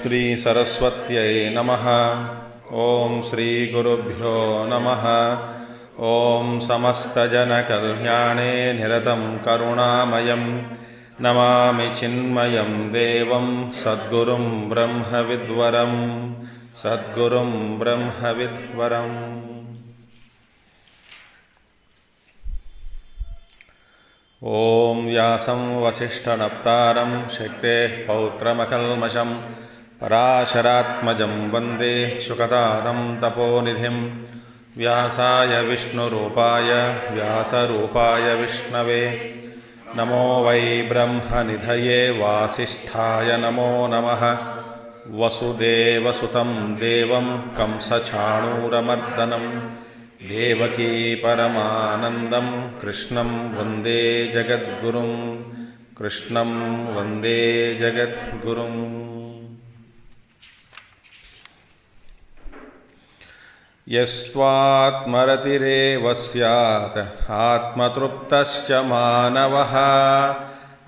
श्री सरस्वत्यै नमः। ओम श्री गुरुभ्यो नमः। ओम समस्त जन कल्याणे निरतं करुणामयं नमामि चिन्मयं देवं सद्गुरुं ब्रह्मविद्वरं ओम व्यासं वसिष्ठनप्तारं शक्तेः पौत्रमकल्मषम् पराशरात्मजं वंदे शुकतारं तपोनिधिं व्यासाय विष्णुरूपाय व्यासरूपाय विष्णवे नमो वै ब्रह्मनिधये वासिष्ठाय नमो नमः। वसुदेवसुतं देवं कंसचाणूरमर्दनं देवकी परमानन्दं कृष्णं वंदे जगद्गुरुं यस्त्वात्मरतिरेव स्यात् आत्मतृप्तश्च मानवः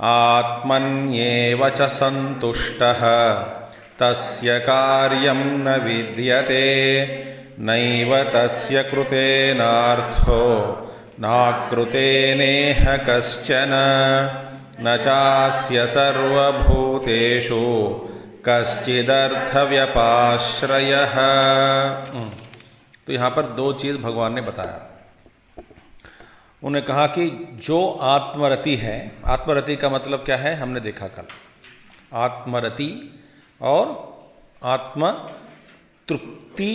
आत्मन्येव च सन्तुष्टः तस्य कार्यं न विद्यते नैव तस्य कृतेनार्थो नाकृतेनेह कश्चन न चास्य सर्वभूतेषु कश्चिदर्थव्यपाश्रयः। तो यहाँ पर दो चीज़ भगवान ने बताया। उन्हें कहा कि जो आत्मरति है, आत्मरति का मतलब क्या है हमने देखा कल, आत्मरति और आत्म तृप्ति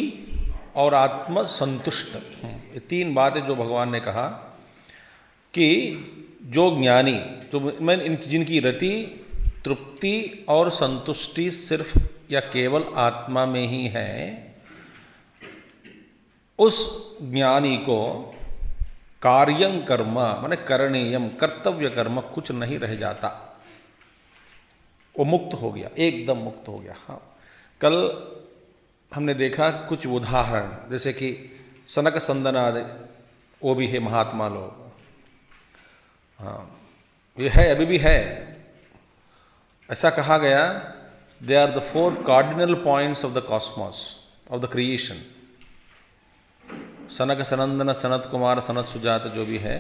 और आत्म संतुष्ट, ये तीन बातें जो भगवान ने कहा कि जो ज्ञानी, तो मैं इन जिनकी रति तृप्ति और संतुष्टि सिर्फ या केवल आत्मा में ही है, उस ज्ञानी को कार्यं कर्म माने करणीयम कर्तव्य कर्म कुछ नहीं रह जाता, वो मुक्त हो गया, एकदम मुक्त हो गया। हाँ, कल हमने देखा कुछ उदाहरण जैसे कि सनक संदनादि, वो भी है महात्मा लोग, हाँ ये है अभी भी है। ऐसा कहा गया they are the four cardinal points of the cosmos of the creation, Sanak Sanandan Sanat Kumar Sanat Sujat जो भी है,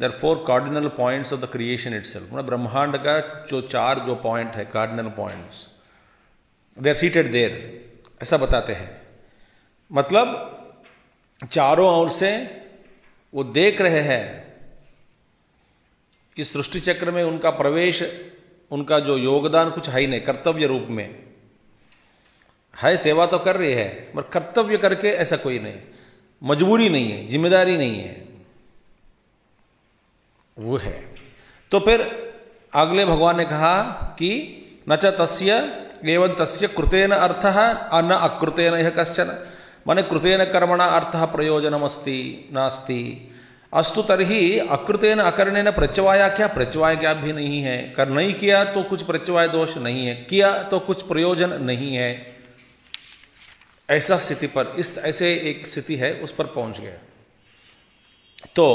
there four cardinal points of the creation itself, मतलब ब्रह्मांड का जो चार जो पॉइंट है cardinal points, they are seated there, ऐसा बताते हैं। मतलब चारों ओर से वो देख रहे हैं, इस सृष्टि चक्र में उनका प्रवेश, उनका जो योगदान कुछ है ही नहीं, कर्तव्य रूप में है, सेवा तो कर रही है पर कर्तव्य करके ऐसा कोई नहीं, मजबूरी नहीं है, जिम्मेदारी नहीं है, वो है। तो फिर अगले भगवान ने कहा कि न च तस्य एवं तस्य कृतेन अर्थः न अकृतेन यह कश्चन, माने कृतेन कर्मणा अर्थः प्रयोजनमस्ति नास्ति। अस्तु तर्हि अकृतेन अकरणेन प्रत्यवाया, क्या प्रत्यवाय क्या भी नहीं है, कर नहीं किया तो कुछ प्रत्यवाय दोष नहीं है, किया तो कुछ प्रयोजन नहीं है, ऐसा स्थिति पर, इस ऐसे एक स्थिति है उस पर पहुंच गया। तो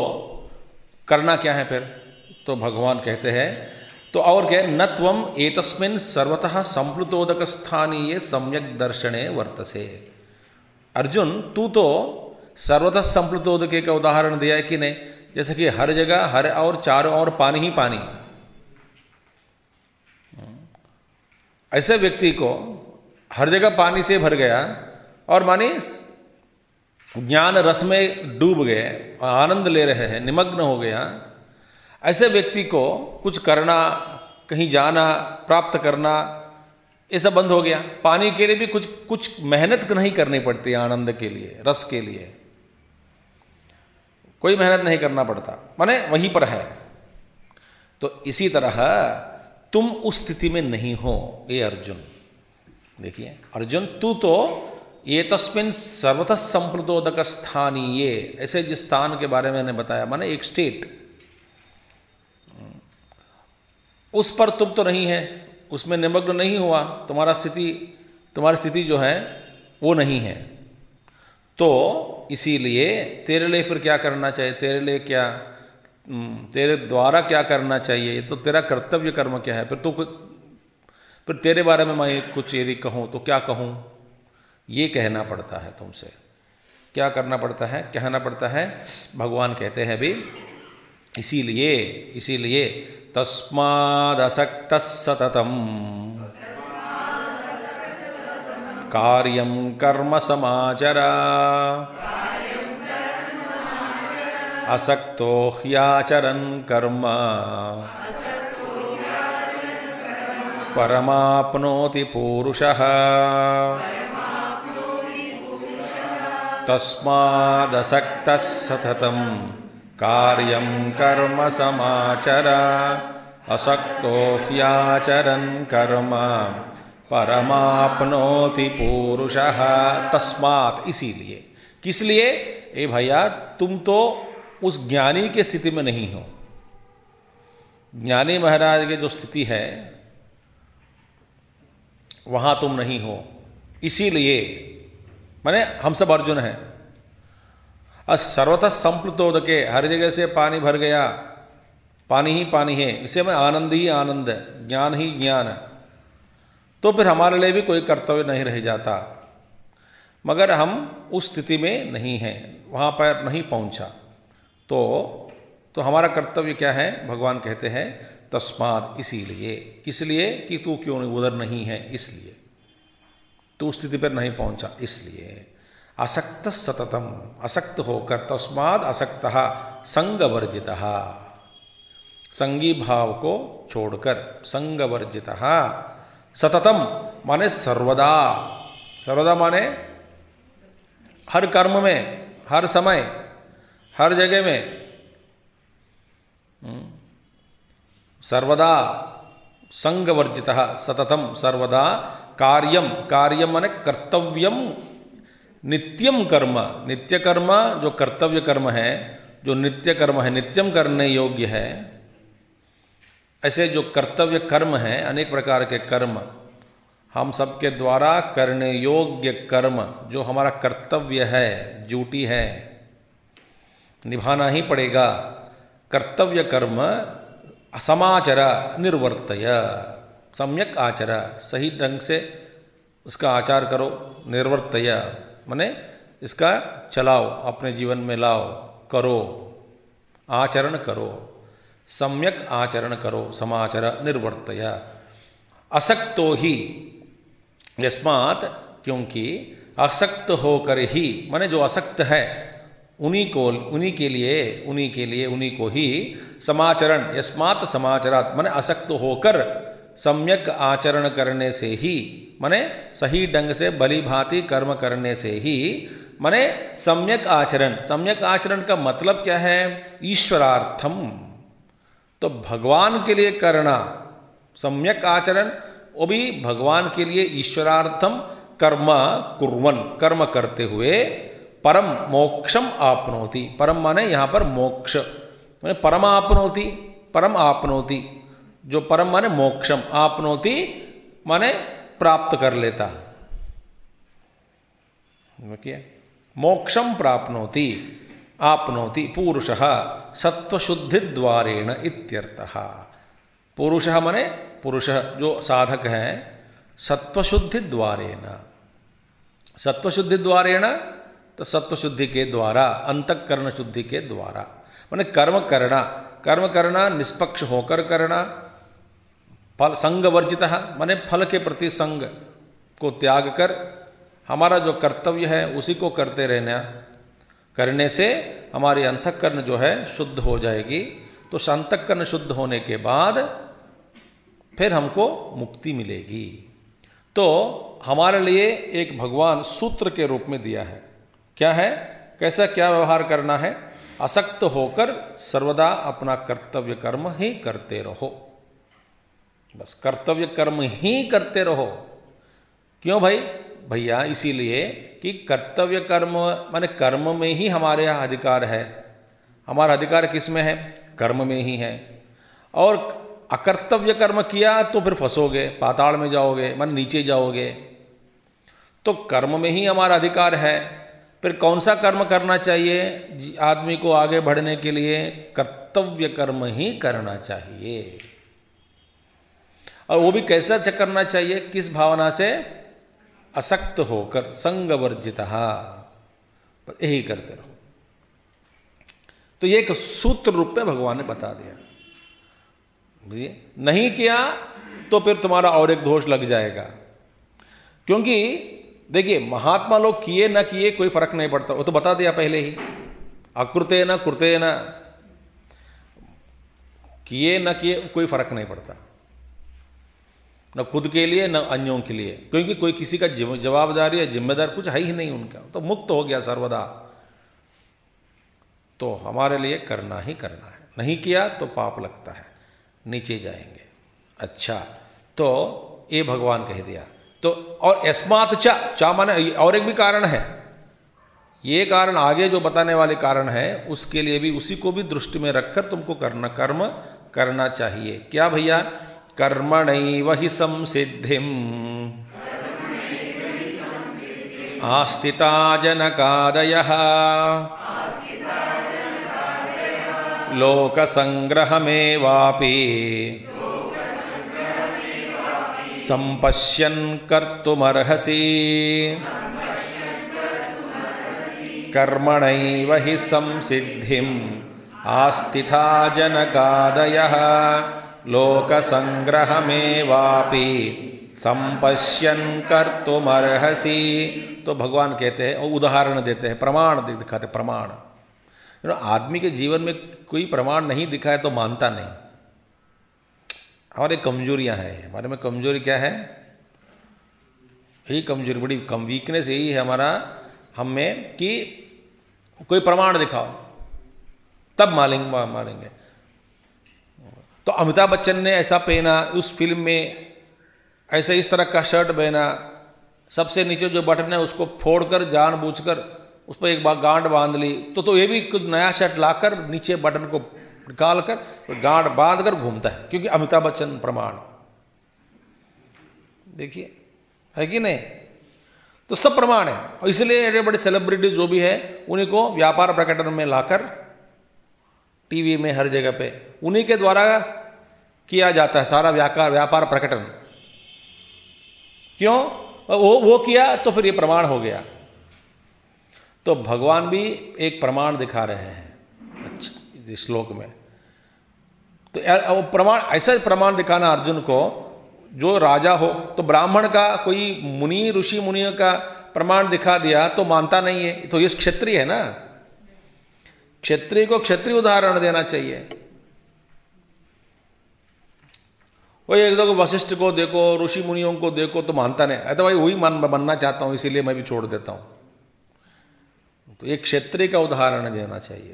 करना क्या है फिर, तो भगवान कहते हैं तो और क्या, न त्वम एतस्मिन् सर्वतः संप्लुतोदक स्थानीय सम्यक दर्शने वर्तसे। अर्जुन तू तो सर्वतः संप्लुतोदके का उदाहरण दिया है कि नहीं, जैसे कि हर जगह हर और चारों ओर पानी ही पानी, ऐसे व्यक्ति को हर जगह पानी से भर गया और माने ज्ञान रस में डूब गए, आनंद ले रहे हैं, निमग्न हो गया, ऐसे व्यक्ति को कुछ करना, कहीं जाना, प्राप्त करना, ये सब बंद हो गया। पानी के लिए भी कुछ कुछ मेहनत नहीं करनी पड़ती, आनंद के लिए रस के लिए कोई मेहनत नहीं करना पड़ता, माने वहीं पर है। तो इसी तरह तुम उस स्थिति में नहीं हो ये अर्जुन। देखिए अर्जुन तू तो ये तस्मिन सर्वतः संप्रदोदक स्थानीय, ऐसे जिस स्थान के बारे में मैंने बताया माने एक स्टेट, उस पर तुम तो नहीं है, उसमें निमग्न नहीं हुआ, तुम्हारी स्थिति जो है वो नहीं है। तो इसीलिए तेरे लिए फिर क्या करना चाहिए, तेरे द्वारा क्या करना चाहिए, तो तेरा कर्तव्य कर्म क्या है। फिर तेरे बारे में मैं कुछ यदि कहूँ तो क्या कहूँ, ये कहना पड़ता है तुमसे, क्या करना पड़ता है, कहना पड़ता है। भगवान कहते हैं भी इसीलिए तस्मादसक्त सततम कार्यं कर्म समाचरा, असक्तो ह्याचरन् कर्म परमाप्नोति पुरुषः। तस्मादसक्तः सततं कार्यं कर्म समाचर, असक्तो ह्याचरन् कर्म परमाप्नोति पुरुषः। तस्मात् इसीलिए, किस लिए, ए भैया तुम तो उस ज्ञानी के स्थिति में नहीं हो। ज्ञानी महाराज की जो स्थिति है वहाँ तुम नहीं हो, इसीलिए माने हम सब अर्जुन हैं। सर्वतः संप्लुतोदके, हर जगह से पानी भर गया, पानी ही पानी है, इसे में आनंद ही आनंद है, ज्ञान ही ज्ञान है, तो फिर हमारे लिए भी कोई कर्तव्य नहीं रह जाता। मगर हम उस स्थिति में नहीं हैं, वहाँ पर नहीं पहुँचा, तो हमारा कर्तव्य क्या है। भगवान कहते हैं तस्मात् इसीलिए, इसलिए कि तू क्यों उधर नहीं है, इसलिए तू उस स्थिति पर नहीं पहुंचा। इसलिए असक्त सततम, असक्त होकर, तस्मात् असक्तः संगवर्जितः, संगी भाव को छोड़कर, संगवर्जितः सततम माने सर्वदा, सर्वदा माने हर कर्म में, हर समय, हर जगह में, सर्वदा संगवर्जितः सततम सर्वदा कार्यम, कार्यम माने कर्तव्यम, नित्यम कर्म, नित्य कर्म जो कर्तव्य कर्म है, जो नित्य कर्म है, नित्यम करने योग्य है, ऐसे जो कर्तव्य कर्म है, अनेक प्रकार के कर्म, हम सबके द्वारा करने योग्य कर्म, जो हमारा कर्तव्य है, ड्यूटी है, निभाना ही पड़ेगा। कर्तव्य कर्म समाचर निर्वर्तय, सम्यक आचर, सही ढंग से उसका आचार करो, निर्वर्तय माने इसका चलाओ, अपने जीवन में लाओ, करो, आचरण करो, सम्यक आचरण करो, समाचर निर्वर्तय। असक्तो ही यस्मात्, क्योंकि असक्त होकर ही माने जो असक्त है उन्हीं को ही समाचरण, यस्मात् समाचरात् माने असक्त होकर सम्यक आचरण करने से ही, माने सही ढंग से भलीभांति कर्म करने से ही, माने सम्यक आचरण। सम्यक आचरण का मतलब क्या है, ईश्वरार्थम, तो भगवान के लिए करना सम्यक आचरण, वो भी भगवान के लिए, ईश्वरार्थम कर्म कुर्वन, कर्म करते हुए परम मोक्षम आपनोति। परम माने यहाँ पर मोक्ष माने परमापनोति, परम आपनोति, जो परम माने मोक्षम, आपनोति माने प्राप्त कर लेता, मोक्षम प्राप्नोति आपनोति पुरुषः सत्वशुद्धि द्वारेण इत्यर्थः। पुरुषः माने पुरुषः जो साधक है, सत्वशुद्धि द्वारेण, सत्वशुद्धि द्वारेण तो सत्व शुद्धि के द्वारा, अंतःकरण शुद्धि के द्वारा, माने कर्म करना निष्पक्ष होकर करना, फल संगवर्जितः माने फल के प्रति संग को त्याग कर हमारा जो कर्तव्य है उसी को करते रहना, करने से हमारी अंतःकरण जो है शुद्ध हो जाएगी। तो अंतःकरण शुद्ध होने के बाद फिर हमको मुक्ति मिलेगी। तो हमारे लिए एक भगवान सूत्र के रूप में दिया है, क्या है, कैसा क्या व्यवहार करना है। असक्त होकर सर्वदा अपना कर्तव्य कर्म ही करते रहो, बस कर्तव्य कर्म ही करते रहो। क्यों भाई? भैया इसीलिए कि कर्तव्य कर्म माने कर्म में ही हमारे यहाँ अधिकार है। हमारा अधिकार किस में है? कर्म में ही है। और अकर्तव्य कर्म किया तो फिर फंसोगे, पाताल में जाओगे, माने नीचे जाओगे। तो कर्म में ही हमारा अधिकार है। फिर कौन सा कर्म करना चाहिए आदमी को आगे बढ़ने के लिए? कर्तव्य कर्म ही करना चाहिए। और वो भी कैसा करना चाहिए? किस भावना से? असक्त होकर, संग वर्जितः, यही करते रहो। तो ये एक सूत्र रूप में भगवान ने बता दिया। बुझिए, नहीं किया तो फिर तुम्हारा और एक दोष लग जाएगा। क्योंकि देखिए, महात्मा लोग किए ना किए कोई फर्क नहीं पड़ता, वो तो बता दिया पहले ही। अकृते न कृते न, किए ना किए कोई फर्क नहीं पड़ता, न खुद के लिए न अन्यों के लिए। क्योंकि कोई किसी का जवाबदारी या जिम्मेदार कुछ है ही नहीं उनका, तो मुक्त हो गया सर्वदा। तो हमारे लिए करना ही करना है, नहीं किया तो पाप लगता है, नीचे जाएंगे। अच्छा, तो ये भगवान कह दिया। तो और अस्मात् चा माने और एक भी कारण है। ये कारण आगे जो बताने वाले कारण है, उसके लिए भी, उसी को भी दृष्टि में रखकर तुमको करना, कर्म करना चाहिए। क्या भैया? कर्मणैव हि संसिद्धिम आस्तिता जनकादयः लोकसंग्रहमेवापि संपश्यन् कर्तुमर्हसि। कर्मणैव हि संसिद्धिम आस्तिता जनकादयः लोकसंग्रहमेवापि संपश्यन् कर्तुमर्हसि। तो भगवान कहते हैं, उदाहरण देते हैं, प्रमाण दिखाते, प्रमाण। आदमी के जीवन में कोई प्रमाण नहीं दिखा है तो मानता नहीं। हमारे कमजोरियां हैं, हमारे में कमजोरी क्या है? यही कमजोरी, बड़ी कम वीकनेस यही है हमारा, हम में, कि कोई प्रमाण दिखाओ तब मानेंगे। तो अमिताभ बच्चन ने ऐसा पहना उस फिल्म में, ऐसे इस तरह का शर्ट पहना, सबसे नीचे जो बटन है उसको फोड़कर जानबूझकर उस पर एक बार गांठ बांध ली, तो ये भी कुछ नया शर्ट लाकर नीचे बटन को निकाल कर गांठ बांध कर घूमता है, क्योंकि अमिताभ बच्चन प्रमाण। देखिए है कि नहीं? तो सब प्रमाण है। और इसलिए बड़े बड़े सेलिब्रिटीज जो भी है, उन्हीं को व्यापार प्रकटन में लाकर टीवी में हर जगह पे उन्हीं के द्वारा किया जाता है सारा व्यापार प्रकटन। क्यों? वो किया तो फिर ये प्रमाण हो गया। तो भगवान भी एक प्रमाण दिखा रहे हैं इस श्लोक में। तो प्रमाण, ऐसा प्रमाण दिखाना अर्जुन को, जो राजा हो, तो ब्राह्मण का, कोई मुनि, ऋषि मुनियों का प्रमाण दिखा दिया तो मानता नहीं है। तो ये क्षत्रिय है ना, क्षत्रिय को क्षत्रिय उदाहरण देना चाहिए। वही एक देखो, वशिष्ठ को देखो, ऋषि मुनियों को देखो, तो मानता नहीं। अरे तो भाई वही बनना चाहता हूं, इसीलिए मैं भी छोड़ देता हूं। तो एक क्षत्रिय का उदाहरण देना चाहिए,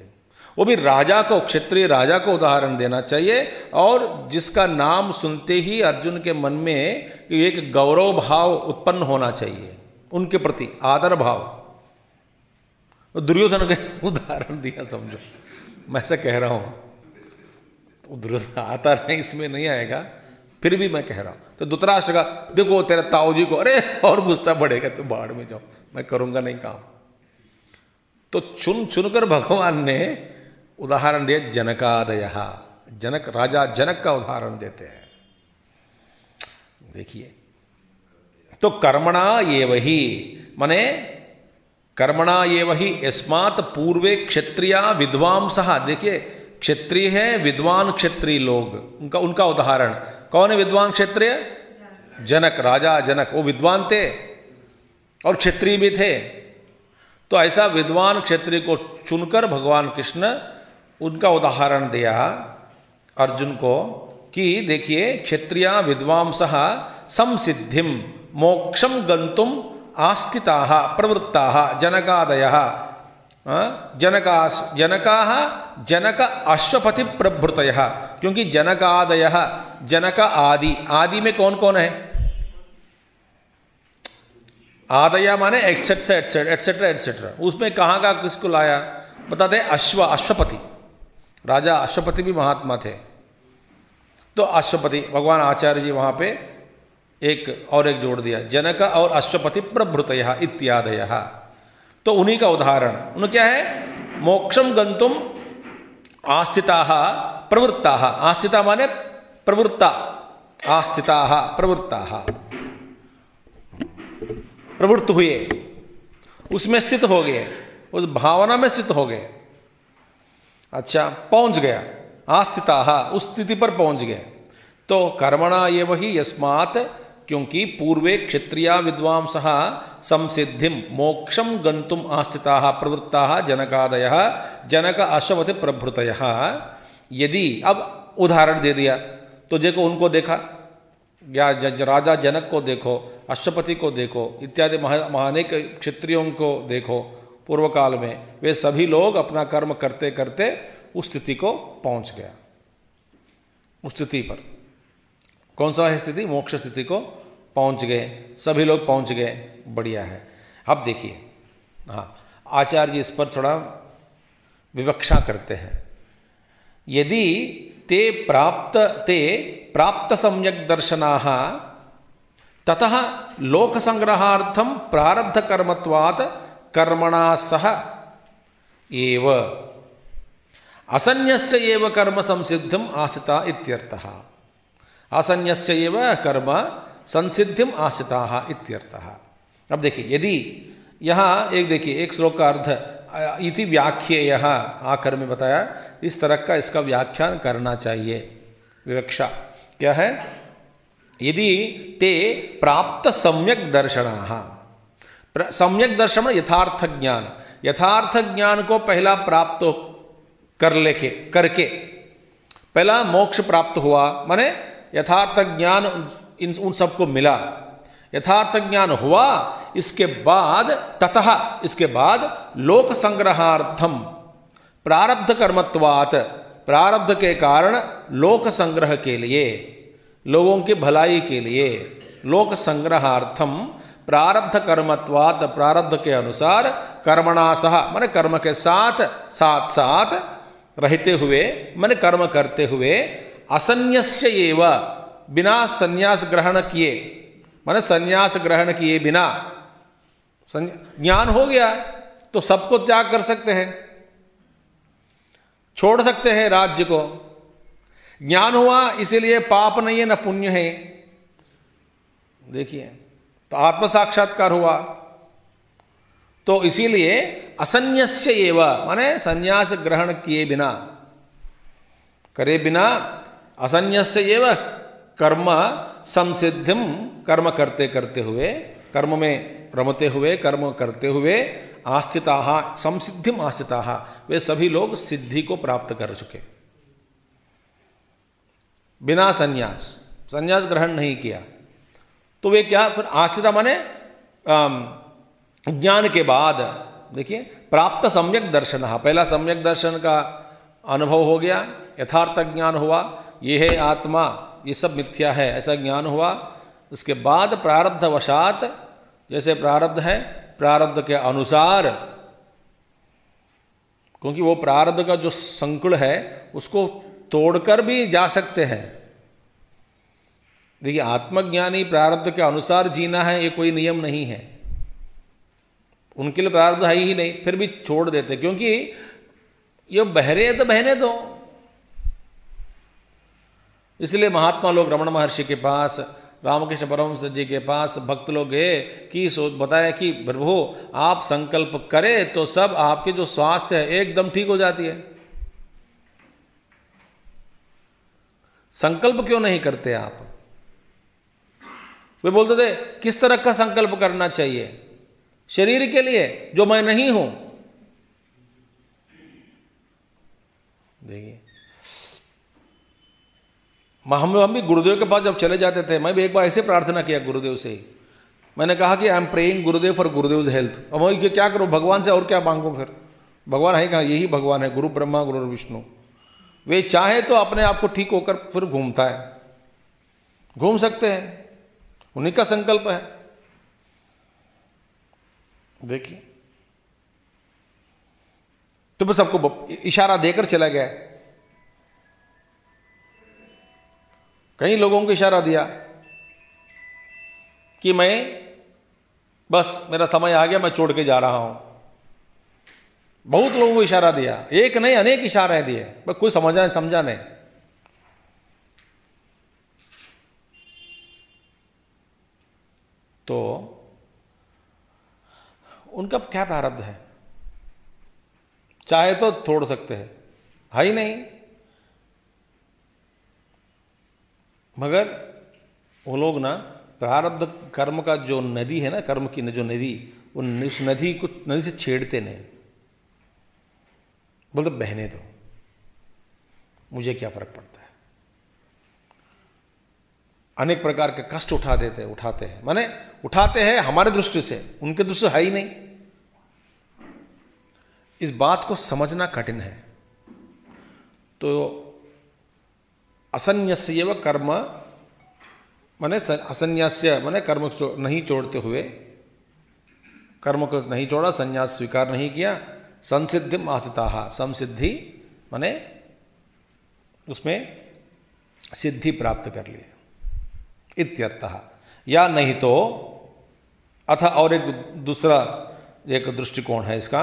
वो भी राजा को, क्षत्रिय राजा को उदाहरण देना चाहिए। और जिसका नाम सुनते ही अर्जुन के मन में एक गौरव भाव उत्पन्न होना चाहिए, उनके प्रति आदर भाव। दुर्योधन का उदाहरण दिया, समझो मैं ऐसा कह रहा हूं, दुर्योधन आता नहीं, इसमें नहीं आएगा, फिर भी मैं कह रहा हूं। तो धृतराष्ट्र का देखो, तेरा ताऊजी को, अरे और गुस्सा बढ़ेगा, तुम बाहर में जाओ, मैं करूंगा नहीं काम। तो चुन चुनकर भगवान ने उदाहरण दिए, जनकादयः, जनक, राजा जनक का उदाहरण देते हैं। देखिए, तो कर्मणा ये वही, माने कर्मणा ये वही यस्मात् पूर्वे क्षत्रिया विद्वांसः। देखिए, क्षत्रिय है विद्वान, क्षत्रिय लोग, उनका उदाहरण कौन है? विद्वान क्षत्रिय जनक, राजा जनक, वो विद्वान थे और क्षत्रिय भी थे। तो ऐसा विद्वान क्षत्रिय को चुनकर भगवान कृष्ण उनका उदाहरण दिया अर्जुन को, कि देखिए, क्षत्रिया विद्वांसः संसिद्धिम मोक्षम गंतुम आस्थिताः प्रवृत्ताः जनकादयः जनकाः जनक अश्वपति प्रभृतयः, क्योंकि जनकादयः जनक आदि, आदि में कौन कौन है? आदया माने एटसेट्रा एटसेट्रा एटसेट्रा एटसेट्रा, उसमें कहाँ का किसको लाया? बता दें अश्वपति, राजा अश्वपति भी महात्मा थे। तो अश्वपति भगवान आचार्य जी वहाँ पे एक और एक जोड़ दिया, जनक और अश्वपति प्रभृतयः इत्यादयः। तो उन्हीं का उदाहरण, उन क्या है? मोक्षम गंतुम आस्थिताः प्रवृत्ताः, आस्थिता माने प्रवृत्ता, आस्थिताः प्रवृत्ताः प्रवृत्त हुए, उसमें स्थित हो गए, उस भावना में स्थित हो गए, अच्छा पहुंच गया, आस्थिताः उस स्थिति पर पहुंच गए। तो कर्मणा ये वही यस्मात्, क्योंकि पूर्वे क्षत्रिया विद्वांसः संसिद्धिम मोक्षम गंतुम आस्थिताः प्रवृत्ताः जनकादयः जनक अश्वपति प्रभृतयः। यदि अब उदाहरण दे दिया तो देखो उनको देखा, या राजा जनक को देखो, अश्वपति को देखो, इत्यादि महानेक क्षत्रियों को देखो पूर्व काल में, वे सभी लोग अपना कर्म करते करते उस स्थिति को पहुंच गया, उस स्थिति पर। कौन सा है स्थिति? मोक्ष स्थिति को पहुंच गए, सभी लोग पहुंच गए, बढ़िया है। अब देखिए, हाँ आचार्य इस पर थोड़ा विवक्षा करते हैं। यदि ते प्राप्त सम्यक दर्शनाः ततः लोक संग्रहार्थम प्रारब्ध कर्मत्वात् कर्मणा सह एव असन्यस्य एव कर्म संसिद्धम आस्थिता इत्यर्थः, असन्यस्य एव कर्म संसिद्धिम आस्थिताः इत्यर्थः। अब देखिए, यदि यहाँ एक देखिए एक श्लोक का अर्थ इति व्याख्येयः आकर में बताया, इस तरह का इसका व्याख्यान करना चाहिए। विवक्षा क्या है? यदि ते प्राप्त सम्यक दर्शनाः, सम्यक दर्शन यथार्थ ज्ञान, यथार्थ ज्ञान को पहला प्राप्त कर लेके करके पहला मोक्ष प्राप्त हुआ, माने यथार्थ ज्ञान उन सबको मिला, यथार्थ ज्ञान हुआ। इसके बाद ततः इसके बाद लोक संग्रहार्थम प्रारब्ध कर्मत्वात्, प्रारब्ध के कारण लोक संग्रह के लिए, लोगों की भलाई के लिए, लोक संग्रहार्थम प्रारब्ध कर्मत्वात् प्रारब्ध के अनुसार कर्मणा सह माने कर्म के साथ साथ साथ रहते हुए, माने कर्म करते हुए, असन्यस्य एव बिना संन्यास ग्रहण किए, माने संन्यास ग्रहण किए बिना, ज्ञान हो गया तो सबको त्याग कर सकते हैं, छोड़ सकते हैं राज्य को, ज्ञान हुआ इसीलिए पाप नहीं है न पुण्य है। देखिए तो आत्म साक्षात्कार हुआ, तो इसीलिए असन्यस्य एव माने संन्यास ग्रहण किए बिना, करे बिना, असन्यस्य एव कर्म संसिद्धिम कर्म करते करते हुए, कर्म में रमते हुए, कर्म करते हुए आस्थिताः संसिद्धिम आस्थिताः, वे सभी लोग सिद्धि को प्राप्त कर चुके, बिना संन्यास, संन्यास ग्रहण नहीं किया। तो वे क्या फिर आस्थिता माने ज्ञान के बाद देखिए प्राप्त सम्यक दर्शन, पहला सम्यक दर्शन का अनुभव हो गया, यथार्थ ज्ञान हुआ, ये है आत्मा, ये सब मिथ्या है, ऐसा ज्ञान हुआ। उसके बाद प्रारब्धवशात, जैसे प्रारब्ध है प्रारब्ध के अनुसार, क्योंकि वो प्रारब्ध का जो संकुल है उसको तोड़कर भी जा सकते हैं। देखिए आत्मज्ञानी प्रारब्ध के अनुसार जीना है, ये कोई नियम नहीं है उनके लिए, प्रारब्ध है ही नहीं, फिर भी छोड़ देते, क्योंकि ये बहरे तो बहने दो। इसलिए महात्मा लोग रमण महर्षि के पास, रामकृष्ण परमहंस जी के पास भक्त लोग गए कि बताया कि प्रभु आप संकल्प करें तो सब आपके जो स्वास्थ्य है एकदम ठीक हो जाती है, संकल्प क्यों नहीं करते आप? वे बोलते थे किस तरह का संकल्प करना चाहिए? शरीर के लिए जो मैं नहीं हूं। देखिए हम भी गुरुदेव के पास जब चले जाते थे, मैं भी एक बार ऐसे प्रार्थना किया गुरुदेव से, मैंने कहा कि I am praying Gurudev for Gurudev health, अब मैं क्या करूं भगवान से और क्या मांगूं? फिर भगवान है कहाँ? यही भगवान है, गुरु ब्रह्मा गुरु विष्णु। वे चाहे तो अपने आप को ठीक होकर फिर घूमता है, घूम सकते हैं, उन्हीं का संकल्प है। देखिए तो बस आपको इशारा देकर चला गया। कई लोगों को इशारा दिया कि मैं बस मेरा समय आ गया, मैं छोड़ के जा रहा हूं। बहुत लोगों को इशारा दिया, एक नहीं अनेक इशारे दिए, पर कोई समझा नहीं। तो उनका क्या प्रारब्ध है, चाहे तो छोड़ सकते हैं, है ही नहीं। मगर वो लोग ना प्रारब्ध कर्म का जो नदी है ना, कर्म की जो नदी, उस नदी को नदी से छेड़ते नहीं, बोलते बहने दो, मुझे क्या फर्क पड़ता है। अनेक प्रकार के कष्ट उठाते हैं, माने उठाते हैं हमारे दृष्टि से, उनके दृष्टि है ही नहीं। इस बात को समझना कठिन है। तो असन्यास्यैव कर्म माने असन्यास्य माने कर्म नहीं छोड़ते हुए, कर्म को नहीं छोड़ा, संन्यास स्वीकार नहीं किया। संसिद्धिम आसिताः, संसिद्धि माने उसमें सिद्धि प्राप्त कर लिए इत्यर्थः। या नहीं तो अथ और एक दूसरा एक दृष्टिकोण है इसका,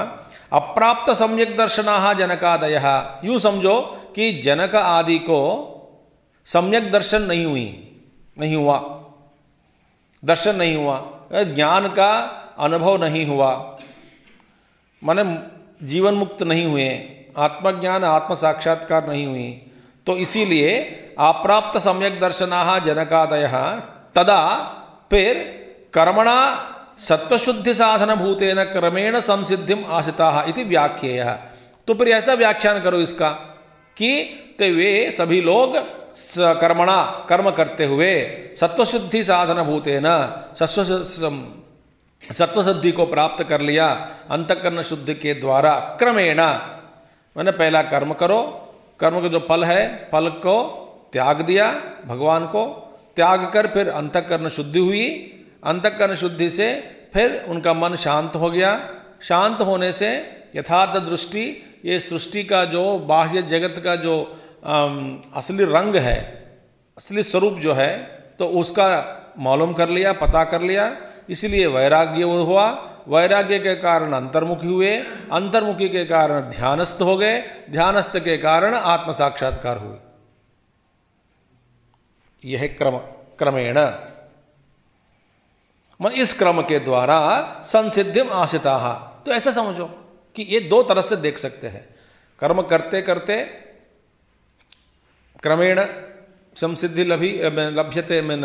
अप्राप्त सम्यक दर्शनाः जनकादयः। यूँ समझो कि जनक आदि को सम्यक दर्शन नहीं हुआ, दर्शन नहीं हुआ, ज्ञान का अनुभव नहीं हुआ, माने जीवन मुक्त नहीं हुए, आत्मज्ञान आत्म साक्षात्कार नहीं हुई। तो इसीलिए अप्राप्त सम्यक दर्शनाः जनकादयः। तदा फिर कर्मणा सत्वशुद्धि साधन भूतेन क्रमेण संसिद्धिम आशिताः इति व्याख्येयः। तो फिर ऐसा व्याख्यान करो इसका कि ते वे सभी लोग कर्मणा कर्म करते हुए सत्वशुद्धि साधन भूतेन सत्वशुद्धि को प्राप्त कर लिया अंतःकरण शुद्धि के द्वारा। क्रमेण मैंने पहला कर्म करो, कर्म का जो फल है फल को त्याग दिया, भगवान को त्याग कर फिर अंतःकरण शुद्धि हुई, अंतःकरण शुद्धि से फिर उनका मन शांत हो गया, शांत होने से यथार्थ दृष्टि, ये सृष्टि का जो बाह्य जगत का जो असली रंग है, असली स्वरूप जो है, तो उसका मालूम कर लिया, पता कर लिया। इसलिए वैराग्य हुआ, वैराग्य के कारण अंतर्मुखी हुए, अंतर्मुखी के कारण ध्यानस्थ हो गए, ध्यानस्थ के कारण आत्म साक्षात्कार हुए। यह क्रमेण मन इस क्रम के द्वारा संसिद्धिम आशिताः। तो ऐसा समझो कि ये दो तरह से देख सकते हैं, कर्म करते करते क्रमेण संसिद्धि लभ्यते में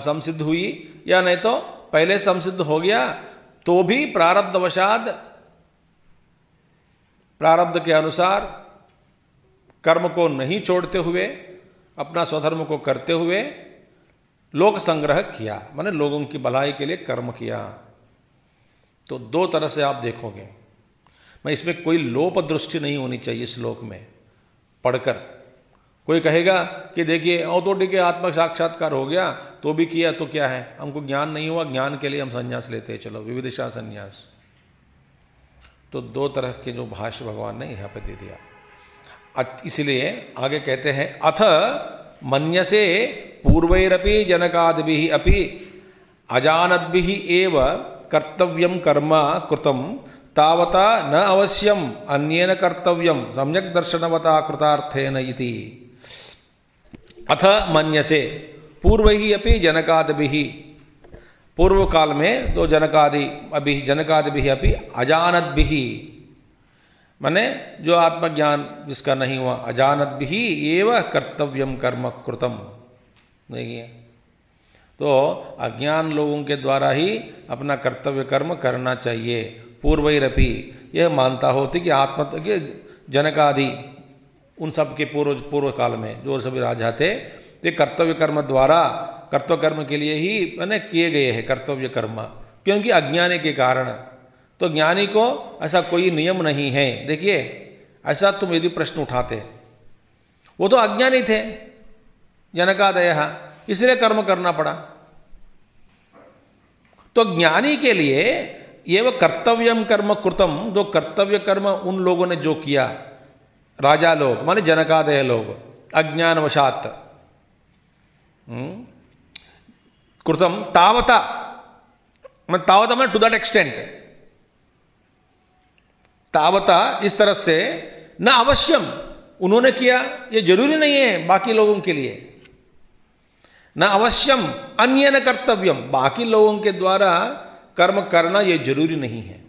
संसिद्ध हुई, या नहीं तो पहले संसिद्ध हो गया तो भी प्रारब्धवशाद प्रारब्ध के अनुसार कर्म को नहीं छोड़ते हुए अपना स्वधर्म को करते हुए लोक संग्रह किया, माने लोगों की भलाई के लिए कर्म किया। तो दो तरह से आप देखोगे, मैं इसमें कोई लोप दृष्टि नहीं होनी चाहिए। श्लोक में पढ़कर कोई कहेगा कि देखिए और तो ठीक है आत्म साक्षात्कार हो गया तो भी किया तो क्या है, हमको ज्ञान नहीं हुआ, ज्ञान के लिए हम संन्यास लेते हैं, चलो विविधशा संन्यास। तो दो तरह के जो भाष्य भगवान ने यहाँ पर दे दिया। इसलिए आगे कहते हैं, अथ मन्यसे पूर्वैरपि जनकादिभिः अपि अजानद्भिः एव कर्तव्यं कर्म कृतं तावता न अवश्यं अन्येन कर्तव्यं सम्यक् दर्शनवता कृतार्थेन इति। अथ मन्यसे पूर्वैः अपि जनकादिभिः, पूर्व काल में तो जनकादिभिः अपि अजानद्भिः माने जो आत्मज्ञान जिसका नहीं हुआ, अजानद्भिः एव कर्तव्यं कर्म कृतम्। देखिए तो अज्ञान लोगों के द्वारा ही अपना कर्तव्य कर्म करना चाहिए। पूर्वैरपि यह मानता होती कि आत्म के जनकादि उन सब के पूर्व काल में जो सभी राजा थे ये कर्तव्य कर्म द्वारा कर्तव्य कर्म के लिए ही मैंने किए गए हैं कर्तव्य कर्म, क्योंकि अज्ञान के कारण तो ज्ञानी को ऐसा कोई नियम नहीं है। देखिए, ऐसा तुम यदि प्रश्न उठाते, वो तो अज्ञानी थे जनकादयः, इसलिए कर्म करना पड़ा। तो ज्ञानी के लिए ये वो कर्तव्यम कर्म कृतम, जो कर्तव्य कर्म उन लोगों ने जो किया, राजा लोग माने जनकादय लोग अज्ञानवशात, कृतम तावता, मैं तावता मैं टू दैट एक्सटेंट, तावता इस तरह से न अवश्यम, उन्होंने किया ये जरूरी नहीं है बाकी लोगों के लिए, न अवश्यम अन्य न कर्तव्यम, बाकी लोगों के द्वारा कर्म करना ये जरूरी नहीं है।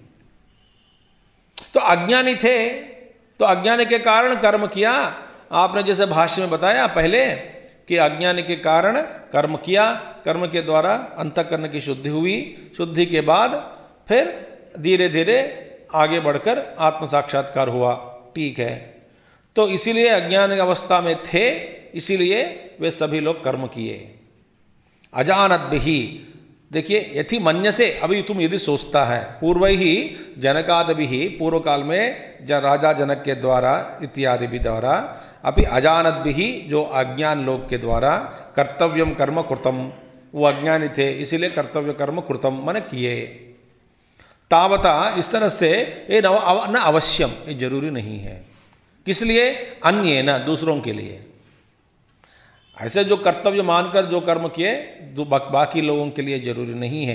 तो अज्ञानी थे, तो अज्ञानी के कारण कर्म किया। आपने जैसे भाष्य में बताया पहले कि अज्ञानी के कारण कर्म किया, कर्म के द्वारा अंतःकरण की शुद्धि हुई, शुद्धि के बाद फिर धीरे धीरे आगे बढ़कर आत्म साक्षात्कार हुआ। ठीक है, तो इसीलिए अज्ञान अवस्था में थे, इसीलिए वे सभी लोग कर्म किए। अजानत भी, देखिए यथि मन्य से, अभी तुम यदि सोचता है, पूर्व ही जनकाद भी, पूर्व काल में राजा जनक के द्वारा इत्यादि भी द्वारा, अभी अजानत भी, जो अज्ञान लोग के द्वारा कर्तव्यम कर्म कृतम, वो अज्ञानी थे इसीलिए कर्तव्य कर्म कृतम माने किए। तावता इस तरह से, ये न अवश्यम ये जरूरी नहीं है, किस लिए, अन्य न दूसरों के लिए, ऐसे जो कर्तव्य मानकर जो कर्म किए बाकी लोगों के लिए जरूरी नहीं है।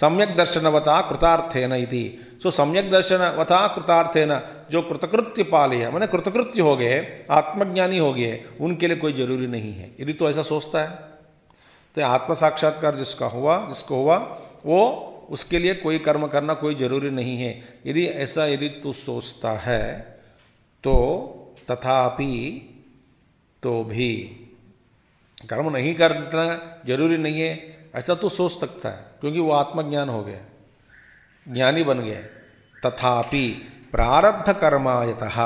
सम्यक दर्शनवता कृतार्थेन इति, सो सम्यक दर्शनवता कृतार्थेन, जो कृतकृत्य पालय माने कृतकृत्य हो गए, आत्मज्ञानी हो गए, उनके लिए कोई जरूरी नहीं है। यदि तो ऐसा सोचता है तो आत्म साक्षात्कार जिसको हुआ वो, उसके लिए कोई कर्म करना कोई जरूरी नहीं है। यदि ऐसा यदि तू सोचता है तो तथापि, तो भी कर्म नहीं करना जरूरी नहीं है, ऐसा तो सोच सकता है, क्योंकि वो आत्मज्ञान हो गया, ज्ञानी बन गया। तथापि प्रारब्ध कर्मायतः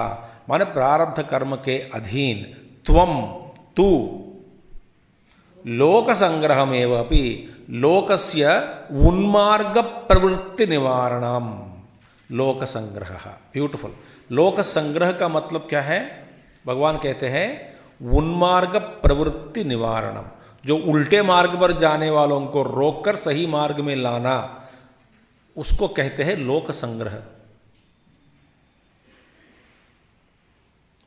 माने प्रारब्ध कर्म के अधीन त्वम तू लोक संग्रहमेव अपि लोकस्य उन्मार्ग प्रवृत्ति निवारणम, लोक संग्रह। ब्यूटिफुल। लोक संग्रह का मतलब क्या है? भगवान कहते हैं उन्मार्ग प्रवृत्ति निवारणम, जो उल्टे मार्ग पर जाने वालों को रोककर सही मार्ग में लाना, उसको कहते हैं लोक संग्रह।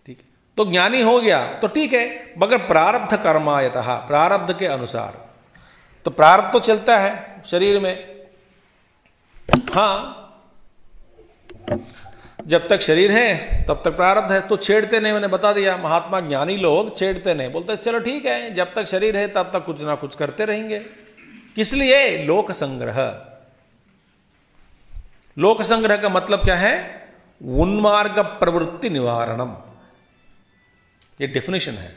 ठीक है, तो ज्ञानी हो गया तो ठीक है, मगर प्रारब्ध कर्मायतः, प्रारब्ध के अनुसार। तो प्रारब्ध तो चलता है शरीर में, हाँ, जब तक शरीर है तब तक प्रारब्ध है, तो छेड़ते नहीं। मैंने बता दिया, महात्मा ज्ञानी लोग छेड़ते नहीं, बोलते चलो ठीक है, जब तक शरीर है तब तक कुछ ना कुछ करते रहेंगे। किस लिए? लोक संग्रह। लोक संग्रह का मतलब क्या है? उन्मार्ग प्रवृत्ति निवारणम, ये डेफिनेशन है।